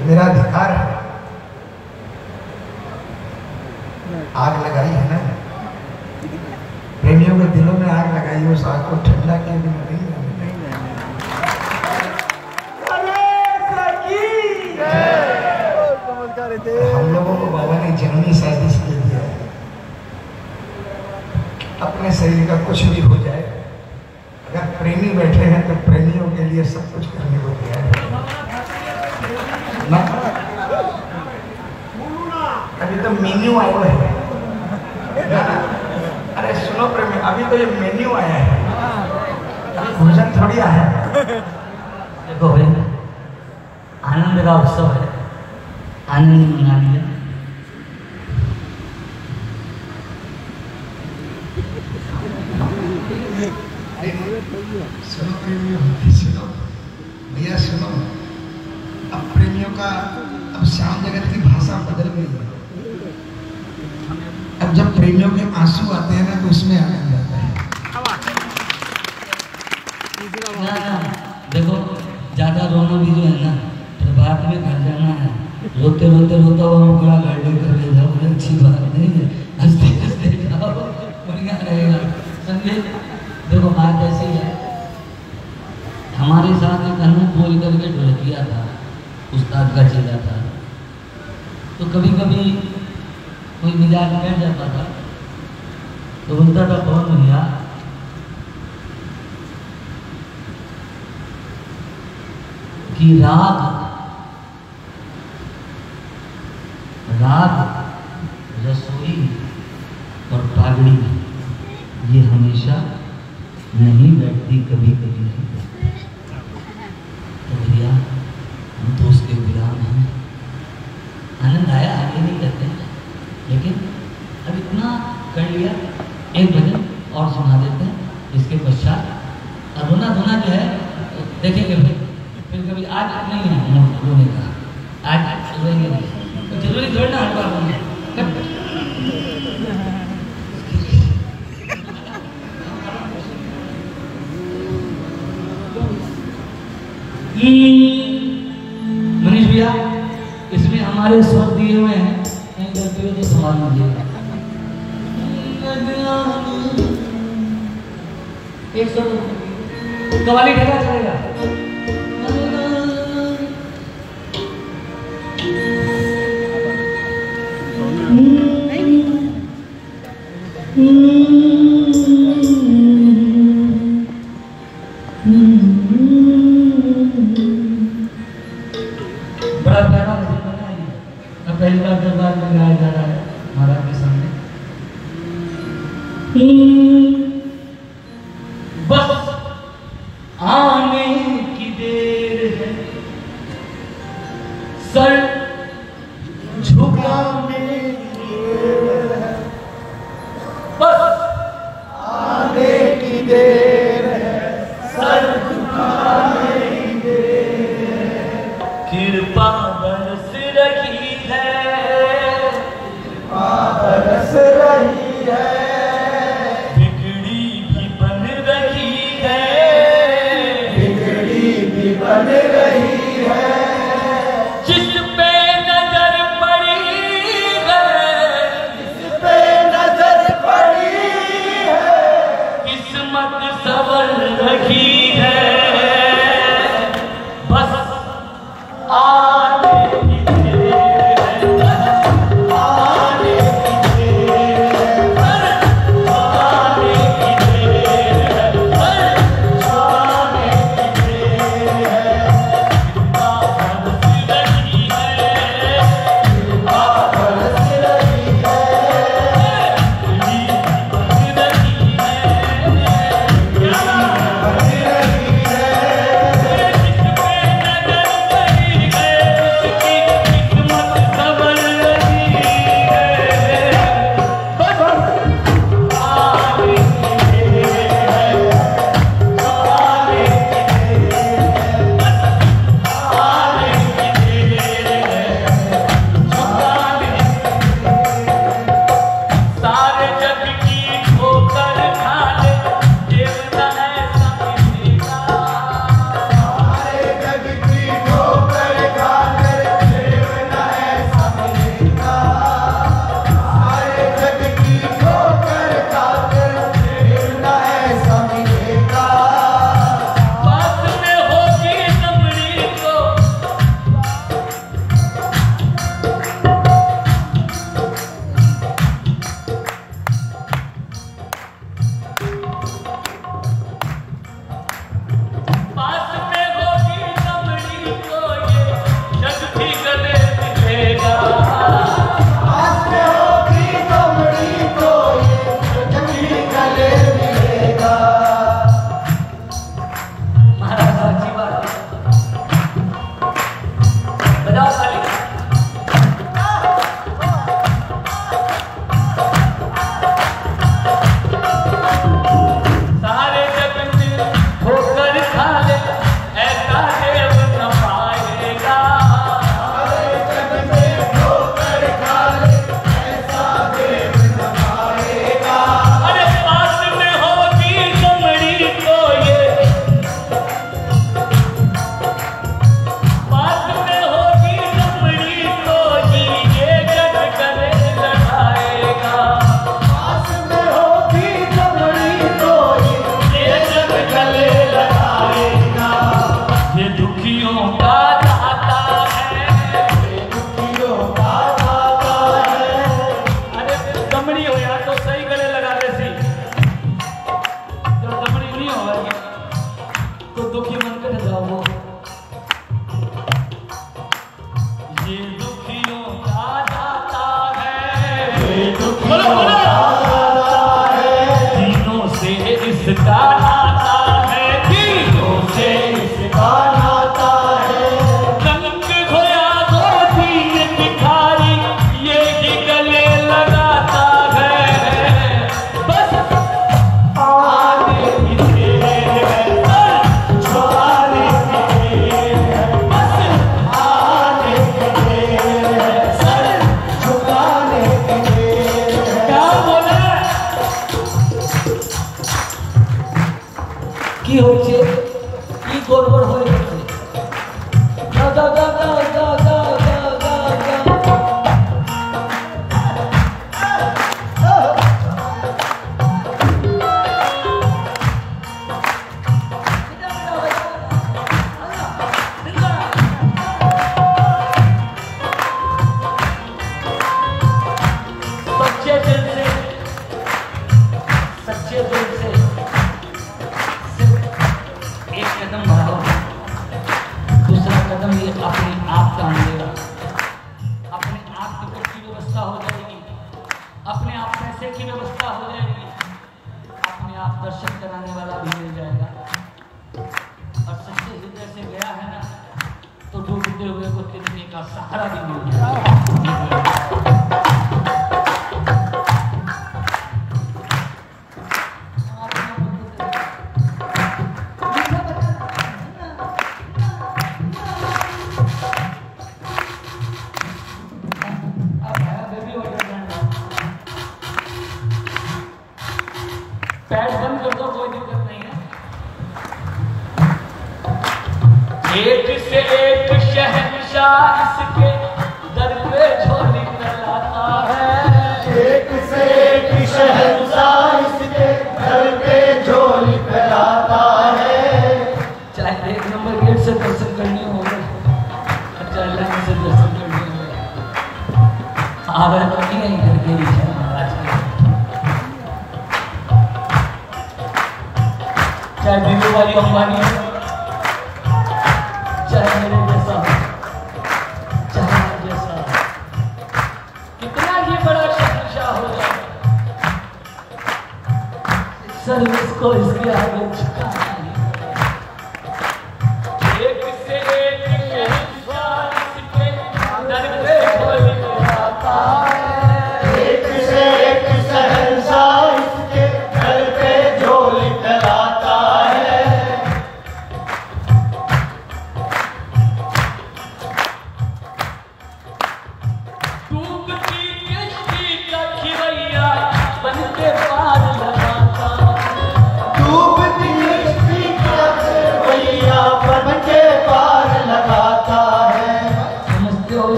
ये मेरा अधिकार है। आग लगाई है ना प्रेमियों के दिलों में, आग लगाई हो, उस आग को ठंडा किए बिना नहीं रहने देंगे। हम लोगों को बाबा ने जननी साजिश दे दिया है, अपने शरीर का कुछ भी हो जाए, अगर प्रेमी बैठे हैं तो प्रेमियों के लिए सब कुछ करने को तैयार है ना। अभी तो मेन्यू आया है, अरे सुनो प्रेमी, अभी तो ये मेन्यू आया है, भोजन थोड़ी आया है। देखो भाई, आनंद का उत्सव है, आनंद मनाने सुनो प्रेमियों, सुनो भैया सुनो, अब प्रेमियों का, अब श्याम जगत की भाषा बदल गई है। अब जब प्रेमियों के आंसू आते हैं ना तो उसमें आनंद आता है ना। देखो ज्यादा रोना भी जो है ना, प्रभात में घर जाना है, रोते रोते रोता हुआ बड़ा गाड़ी कर ले जाओ, अच्छी बात नहीं है, हंसते हंसते जाओ, बढ़िया रहेगा। समझे, देखो बात ऐसी है, हमारे साथ एक अनूप बोल करके ढोलकिया था, उस्ताद का चेला था, तो कभी कभी कोई मिजाज बैठ जाता था तो बोलता था, कौन भैया कि राग राग रसोई और पागड़ी ये हमेशा नहीं बैठती, कभी कभी है। तो भैया हम तो उसके गुलाम हैं। आनंद आया, आगे नहीं करते हैं, लेकिन अब इतना कर लिया, एक भजन और सुना देते हैं इसके पश्चात। और रोना धोना जो है देखेंगे भाई, फिर कभी आज नहीं है रोने का, आज रोएंगे नहीं, जरूरी थोड़ी ना हर बार रोना। मनीष भैया, इसमें हमारे स्वर दिए हुए हैं, कहीं गलती हो तो संभाल लीजिए। एक स्वर कवाली ठेका चलेगा, बस आने की देर है।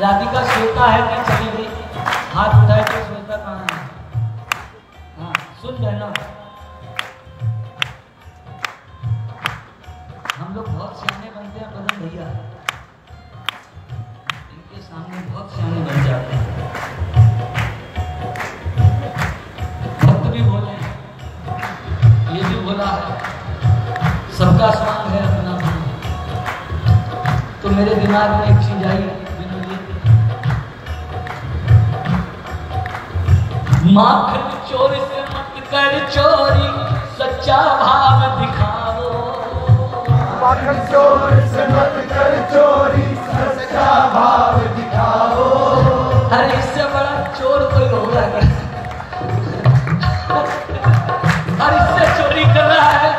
राधिका सोता है कि चली गई, हाथ उठाए तो सोता कहाँ है। हाँ सुन बहना, हम लोग बहुत सियाने बनते हैं बदन भैया, इनके सामने बहुत सियाने बन जाते हैं। भक्त भी बोले ये जो बोला है सबका स्वांग है अपना मन, तो मेरे दिमाग में एक चीज आई, माखन चोर से मत कर चोरी, सच्चा भाव दिखाओ। माखन चोर से मत कर चोरी, सच्चा भाव दिखाओ। अरे इससे बड़ा चोर कोई होगा क्या? और इससे चोरी कर रहा है।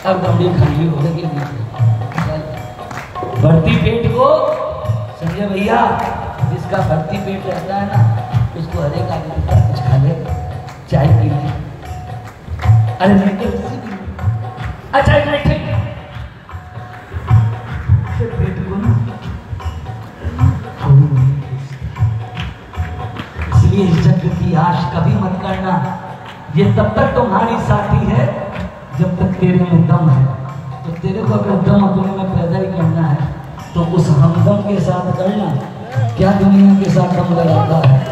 अब बड़ी खाली हो रही है भर्ती पेट को समझे भैया, जिसका भर्ती पेट रहता है ना उसको हरे का कुछ खा ले, चाय पी ले। अरे अच्छा ठीक है, इसलिए इस चक्र की आश कभी मत करना। ये तब तक तुम्हारी साथी है जब तक तेरे में दम है। तो तेरे को अगर दम अपने में पैदा ही करना है तो उस हमदम के साथ करना। क्या दुनिया के साथ दम लगाता है?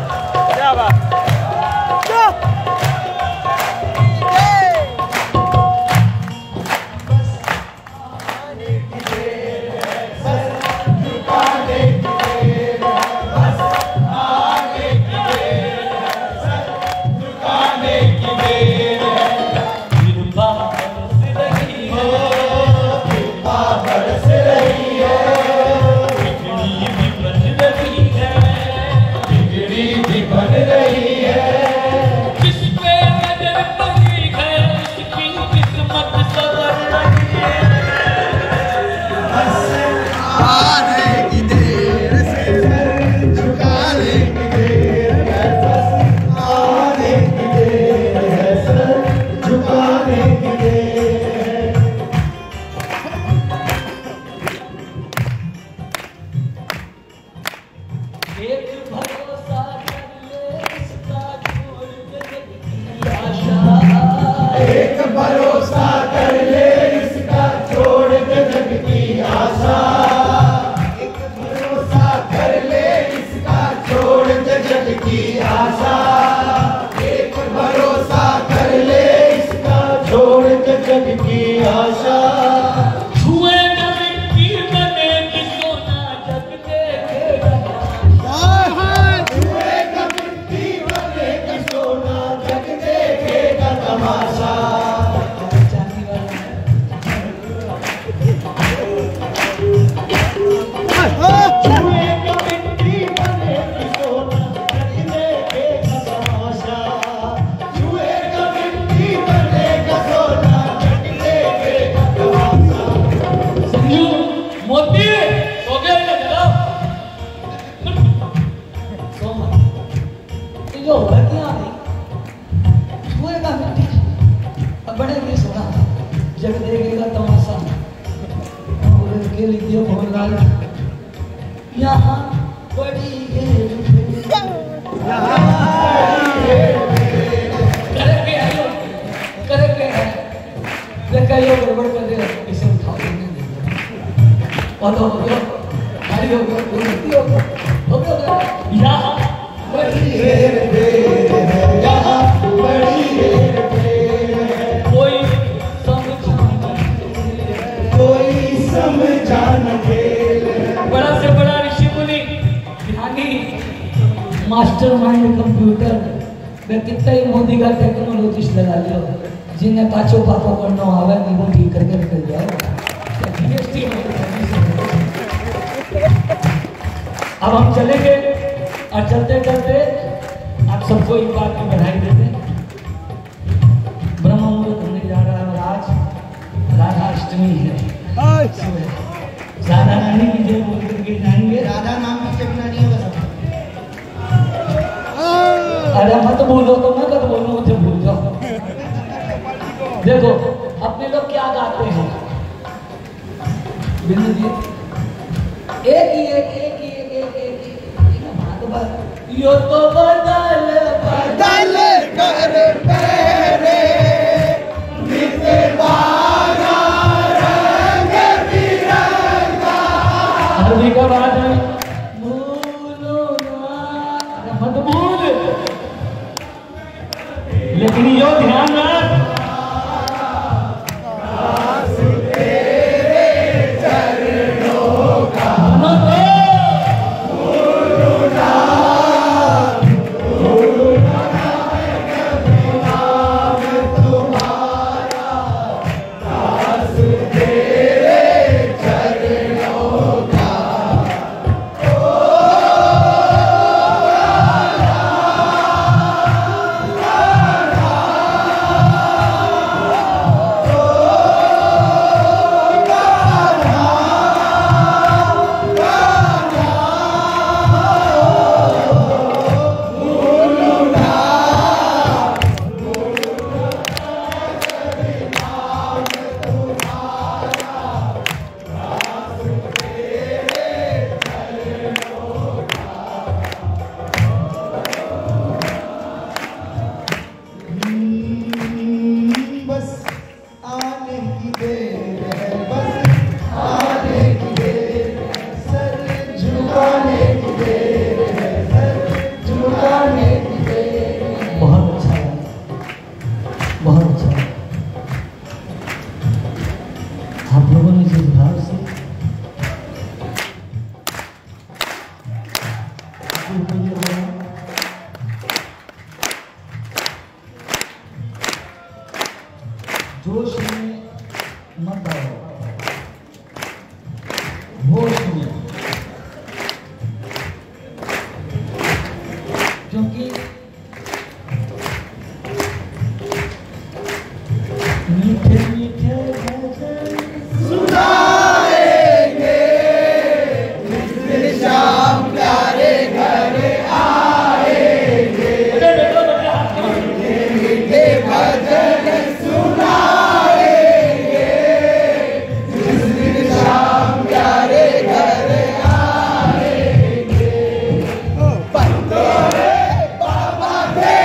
बहुत अच्छा लगा आप लोगों ने जिस भाव से जोश में मत आओ, होश में, क्योंकि मीठे मीठे सुनाएंगे जिस शाम प्यारे घर आएंगे, मीठे मीठे भजन सुनाएंगे जिस शाम प्यारे घर आएंगे। बंदोरे बाबा के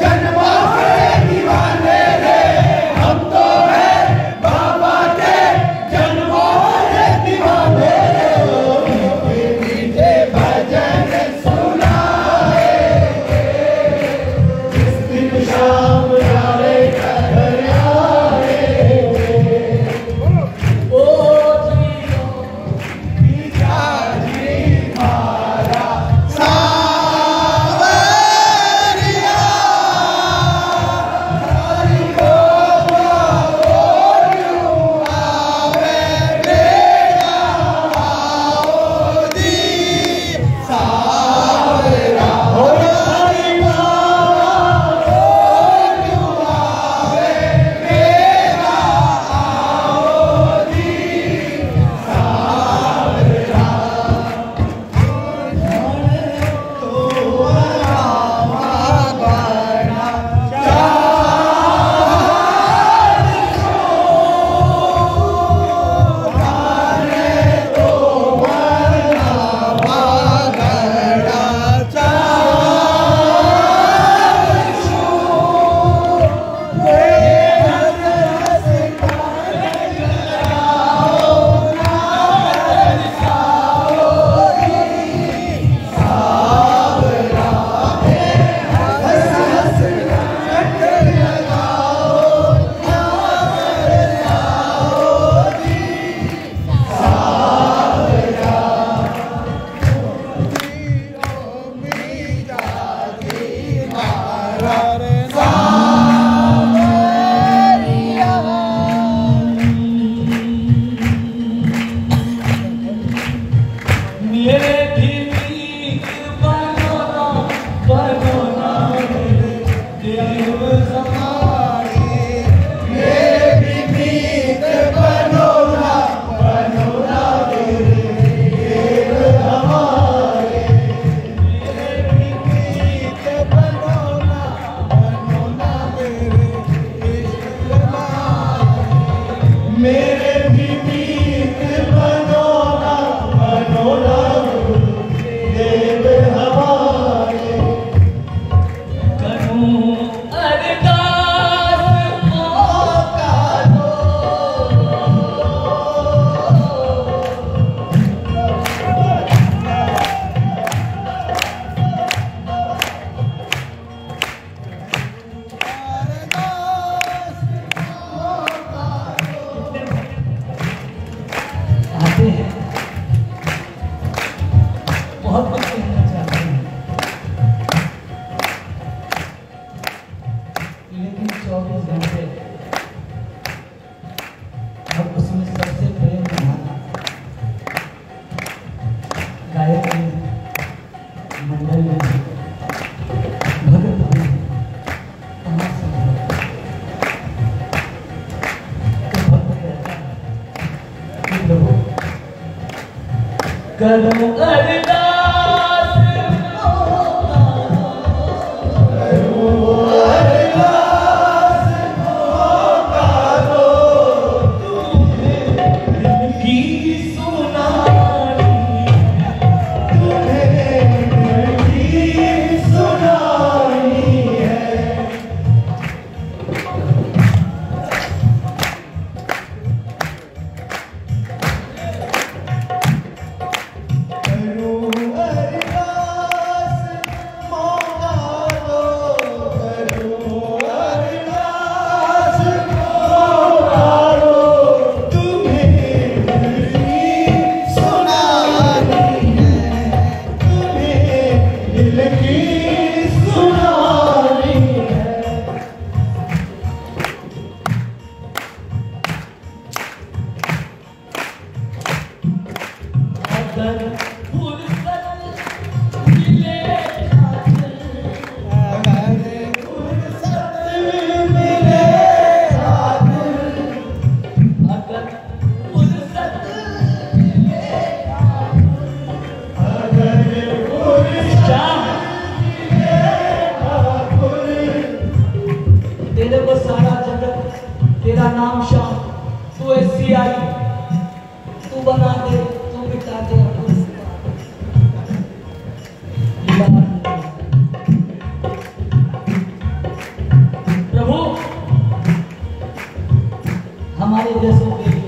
जन्मों से दीवाने रे, हम तो है बाबा के जन्मों से दीवाने रे। मीठे मीठे भजन सुनाएंगे जिस दिन शाम प्यारे घर आएंगे। ओ जी मारा सावरिया हरि को आवे बेड़ा आओ दी सावरा, हो हरि को आवे बेड़ा आओ दी सावरा। आते हैं बहुत कुछ कहना चाहते हैं, लेकिन 24 घंटे और उसमें सबसे प्रेम गायक में, मंडल में, भगत में, करूं अरदास मौका दो तुम्हें की सुनाई, तुम्हें की सुनाई है। तेरे को सारा जगत तेरा नाम शाम, तू ऐसी आई, तू बना दे, तू बिता दे। प्रभु हमारे जैसों के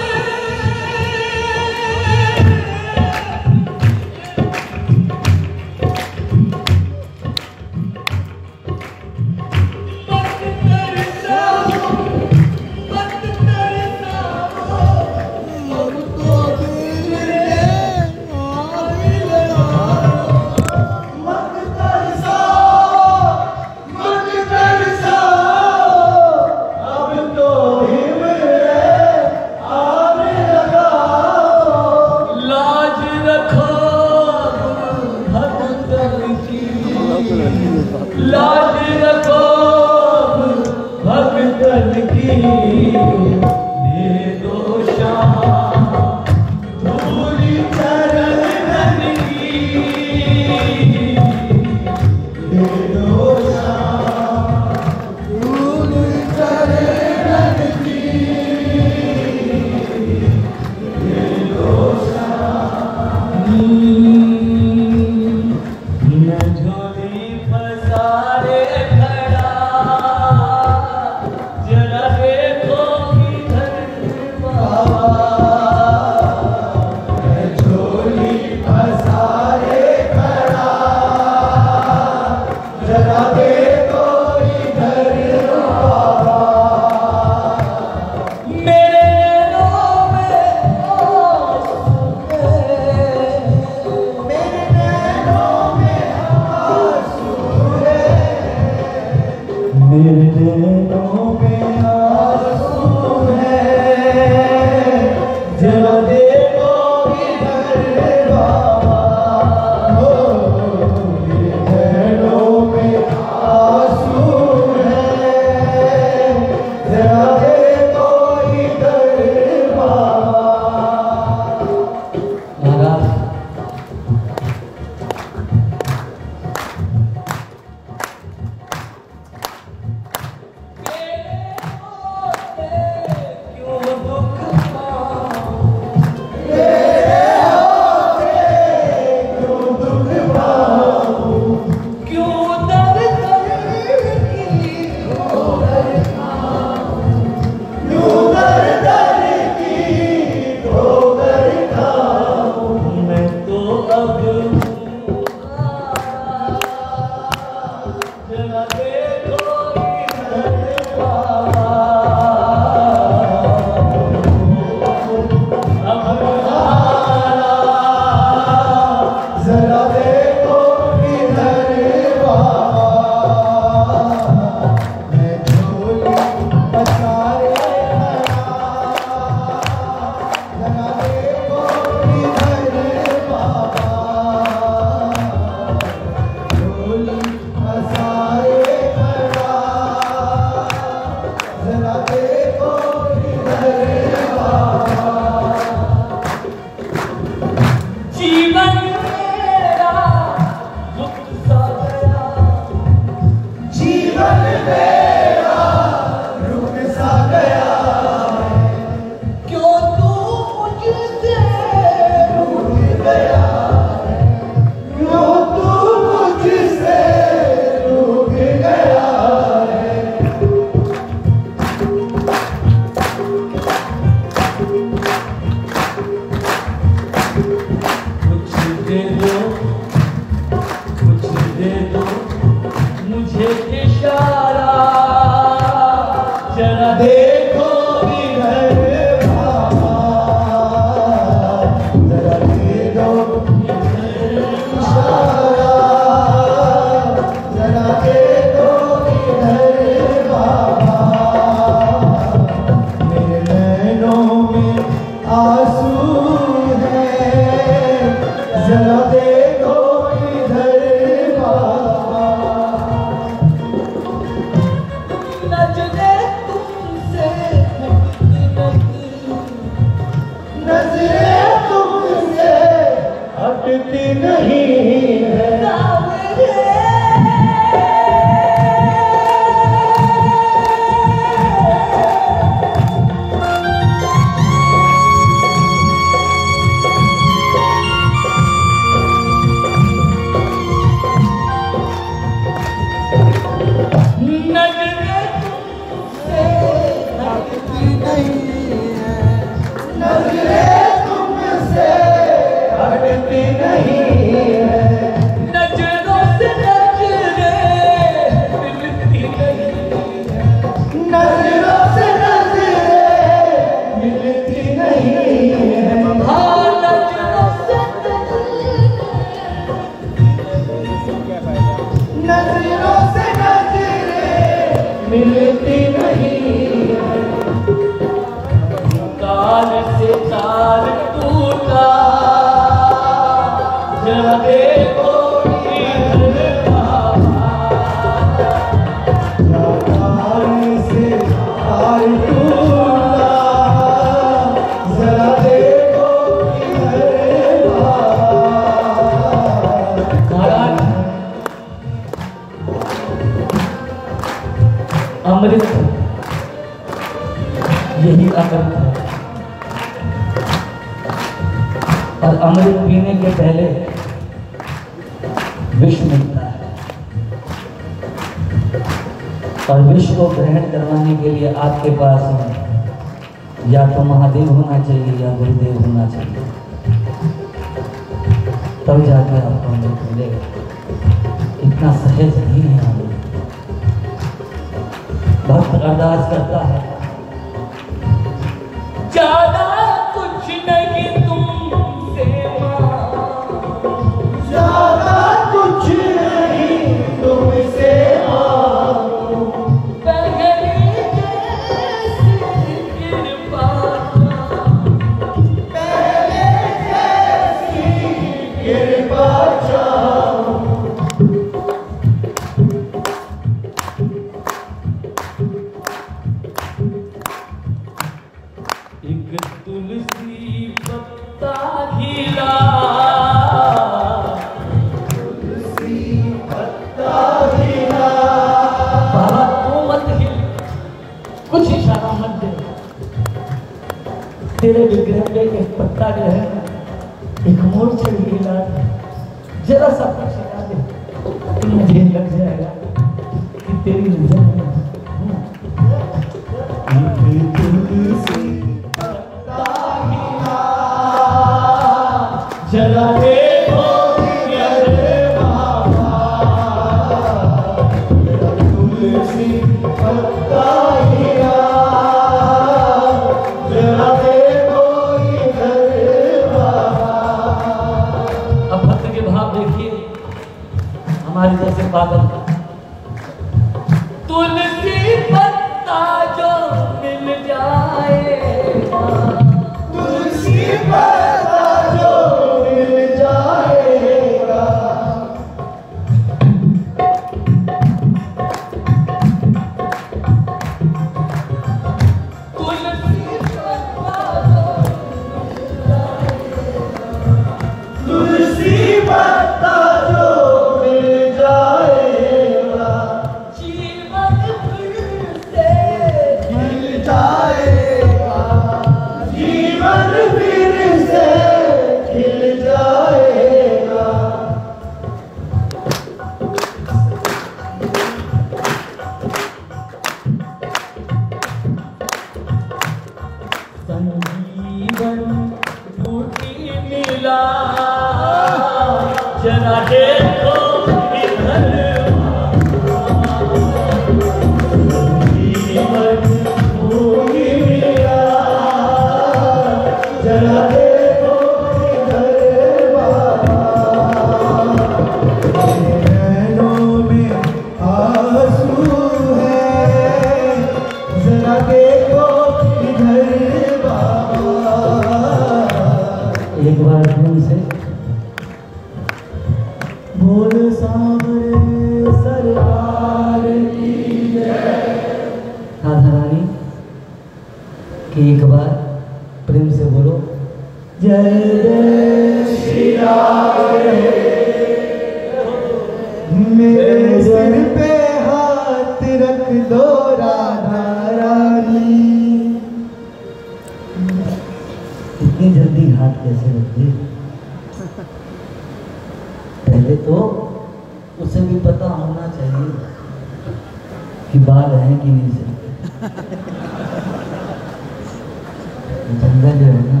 जंगल जो है ना,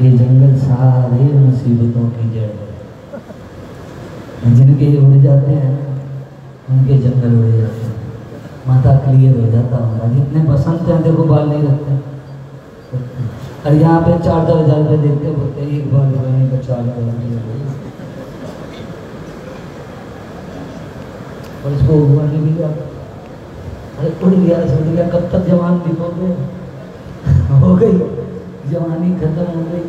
ये जंगल सारे मुसीबतों की जड़ है। जिनके ये उड़ जाते हैं उनके जंगल उड़ जाते हैं। माता क्लियर हो जाता होगा। जितने बसंत हैं देखो बाल नहीं रखते, और यहाँ पे 4-4 हज़ार रुपये देते बोलते एक बाल लगाने का 4 बाल, और इसको उड़ने भी जाता। अरे उड़ गया कब तक जवान दिखोगे, हो गई जवानी खत्म हो गई।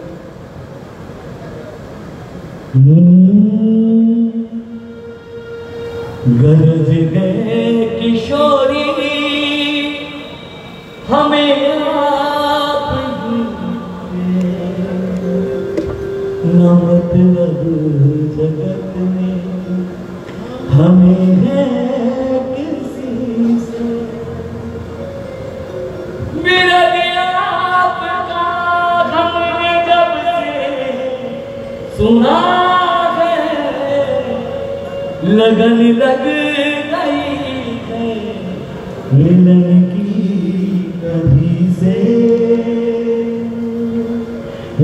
गरज गए किशोरी हमें आप न मतलब जगत में हमें है किसी से मेरा सुना है लगन लग गई है मिलन की कभी से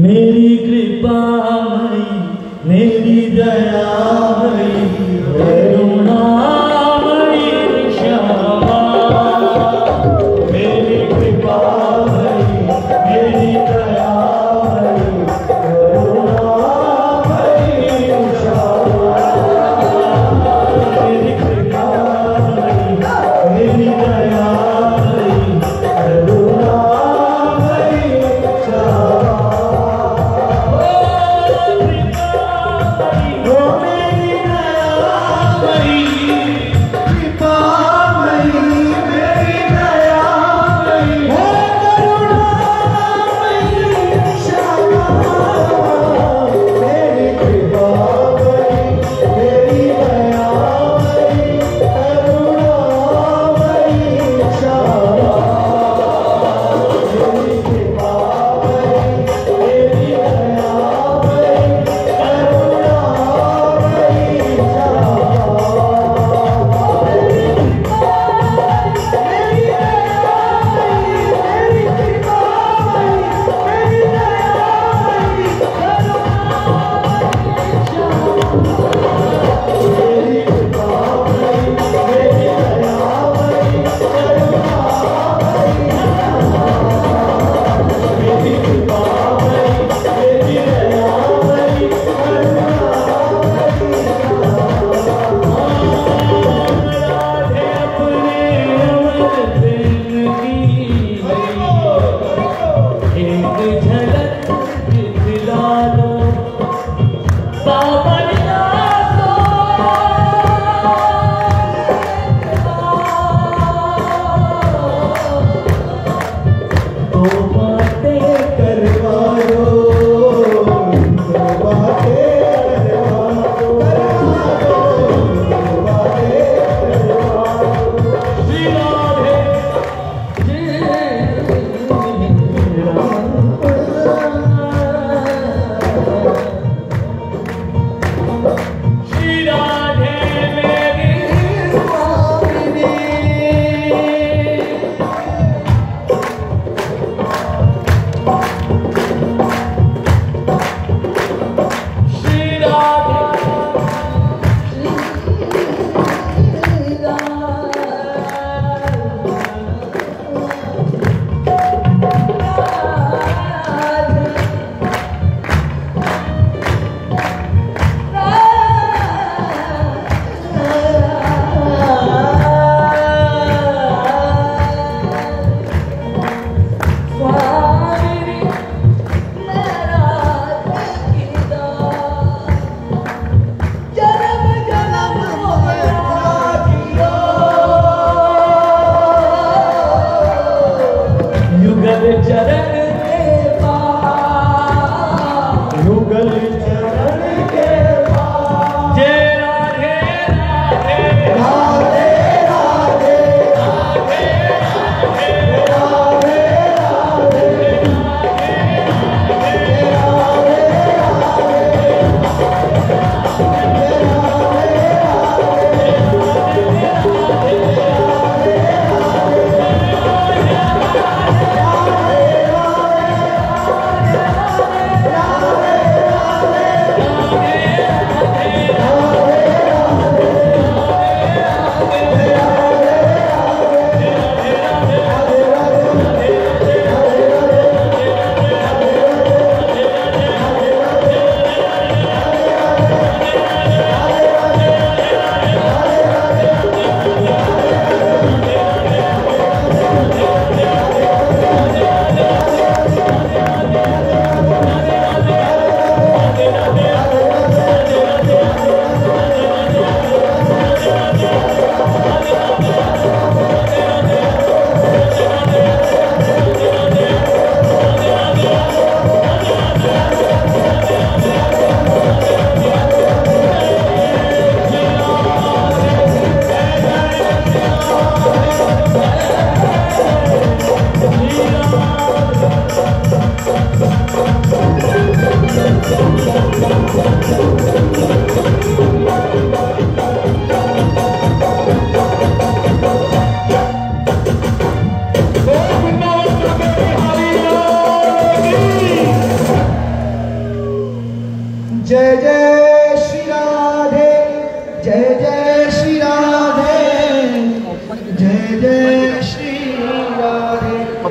मेरी कृपा मई मेरी दया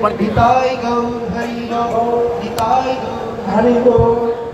पढ़ हरि हरि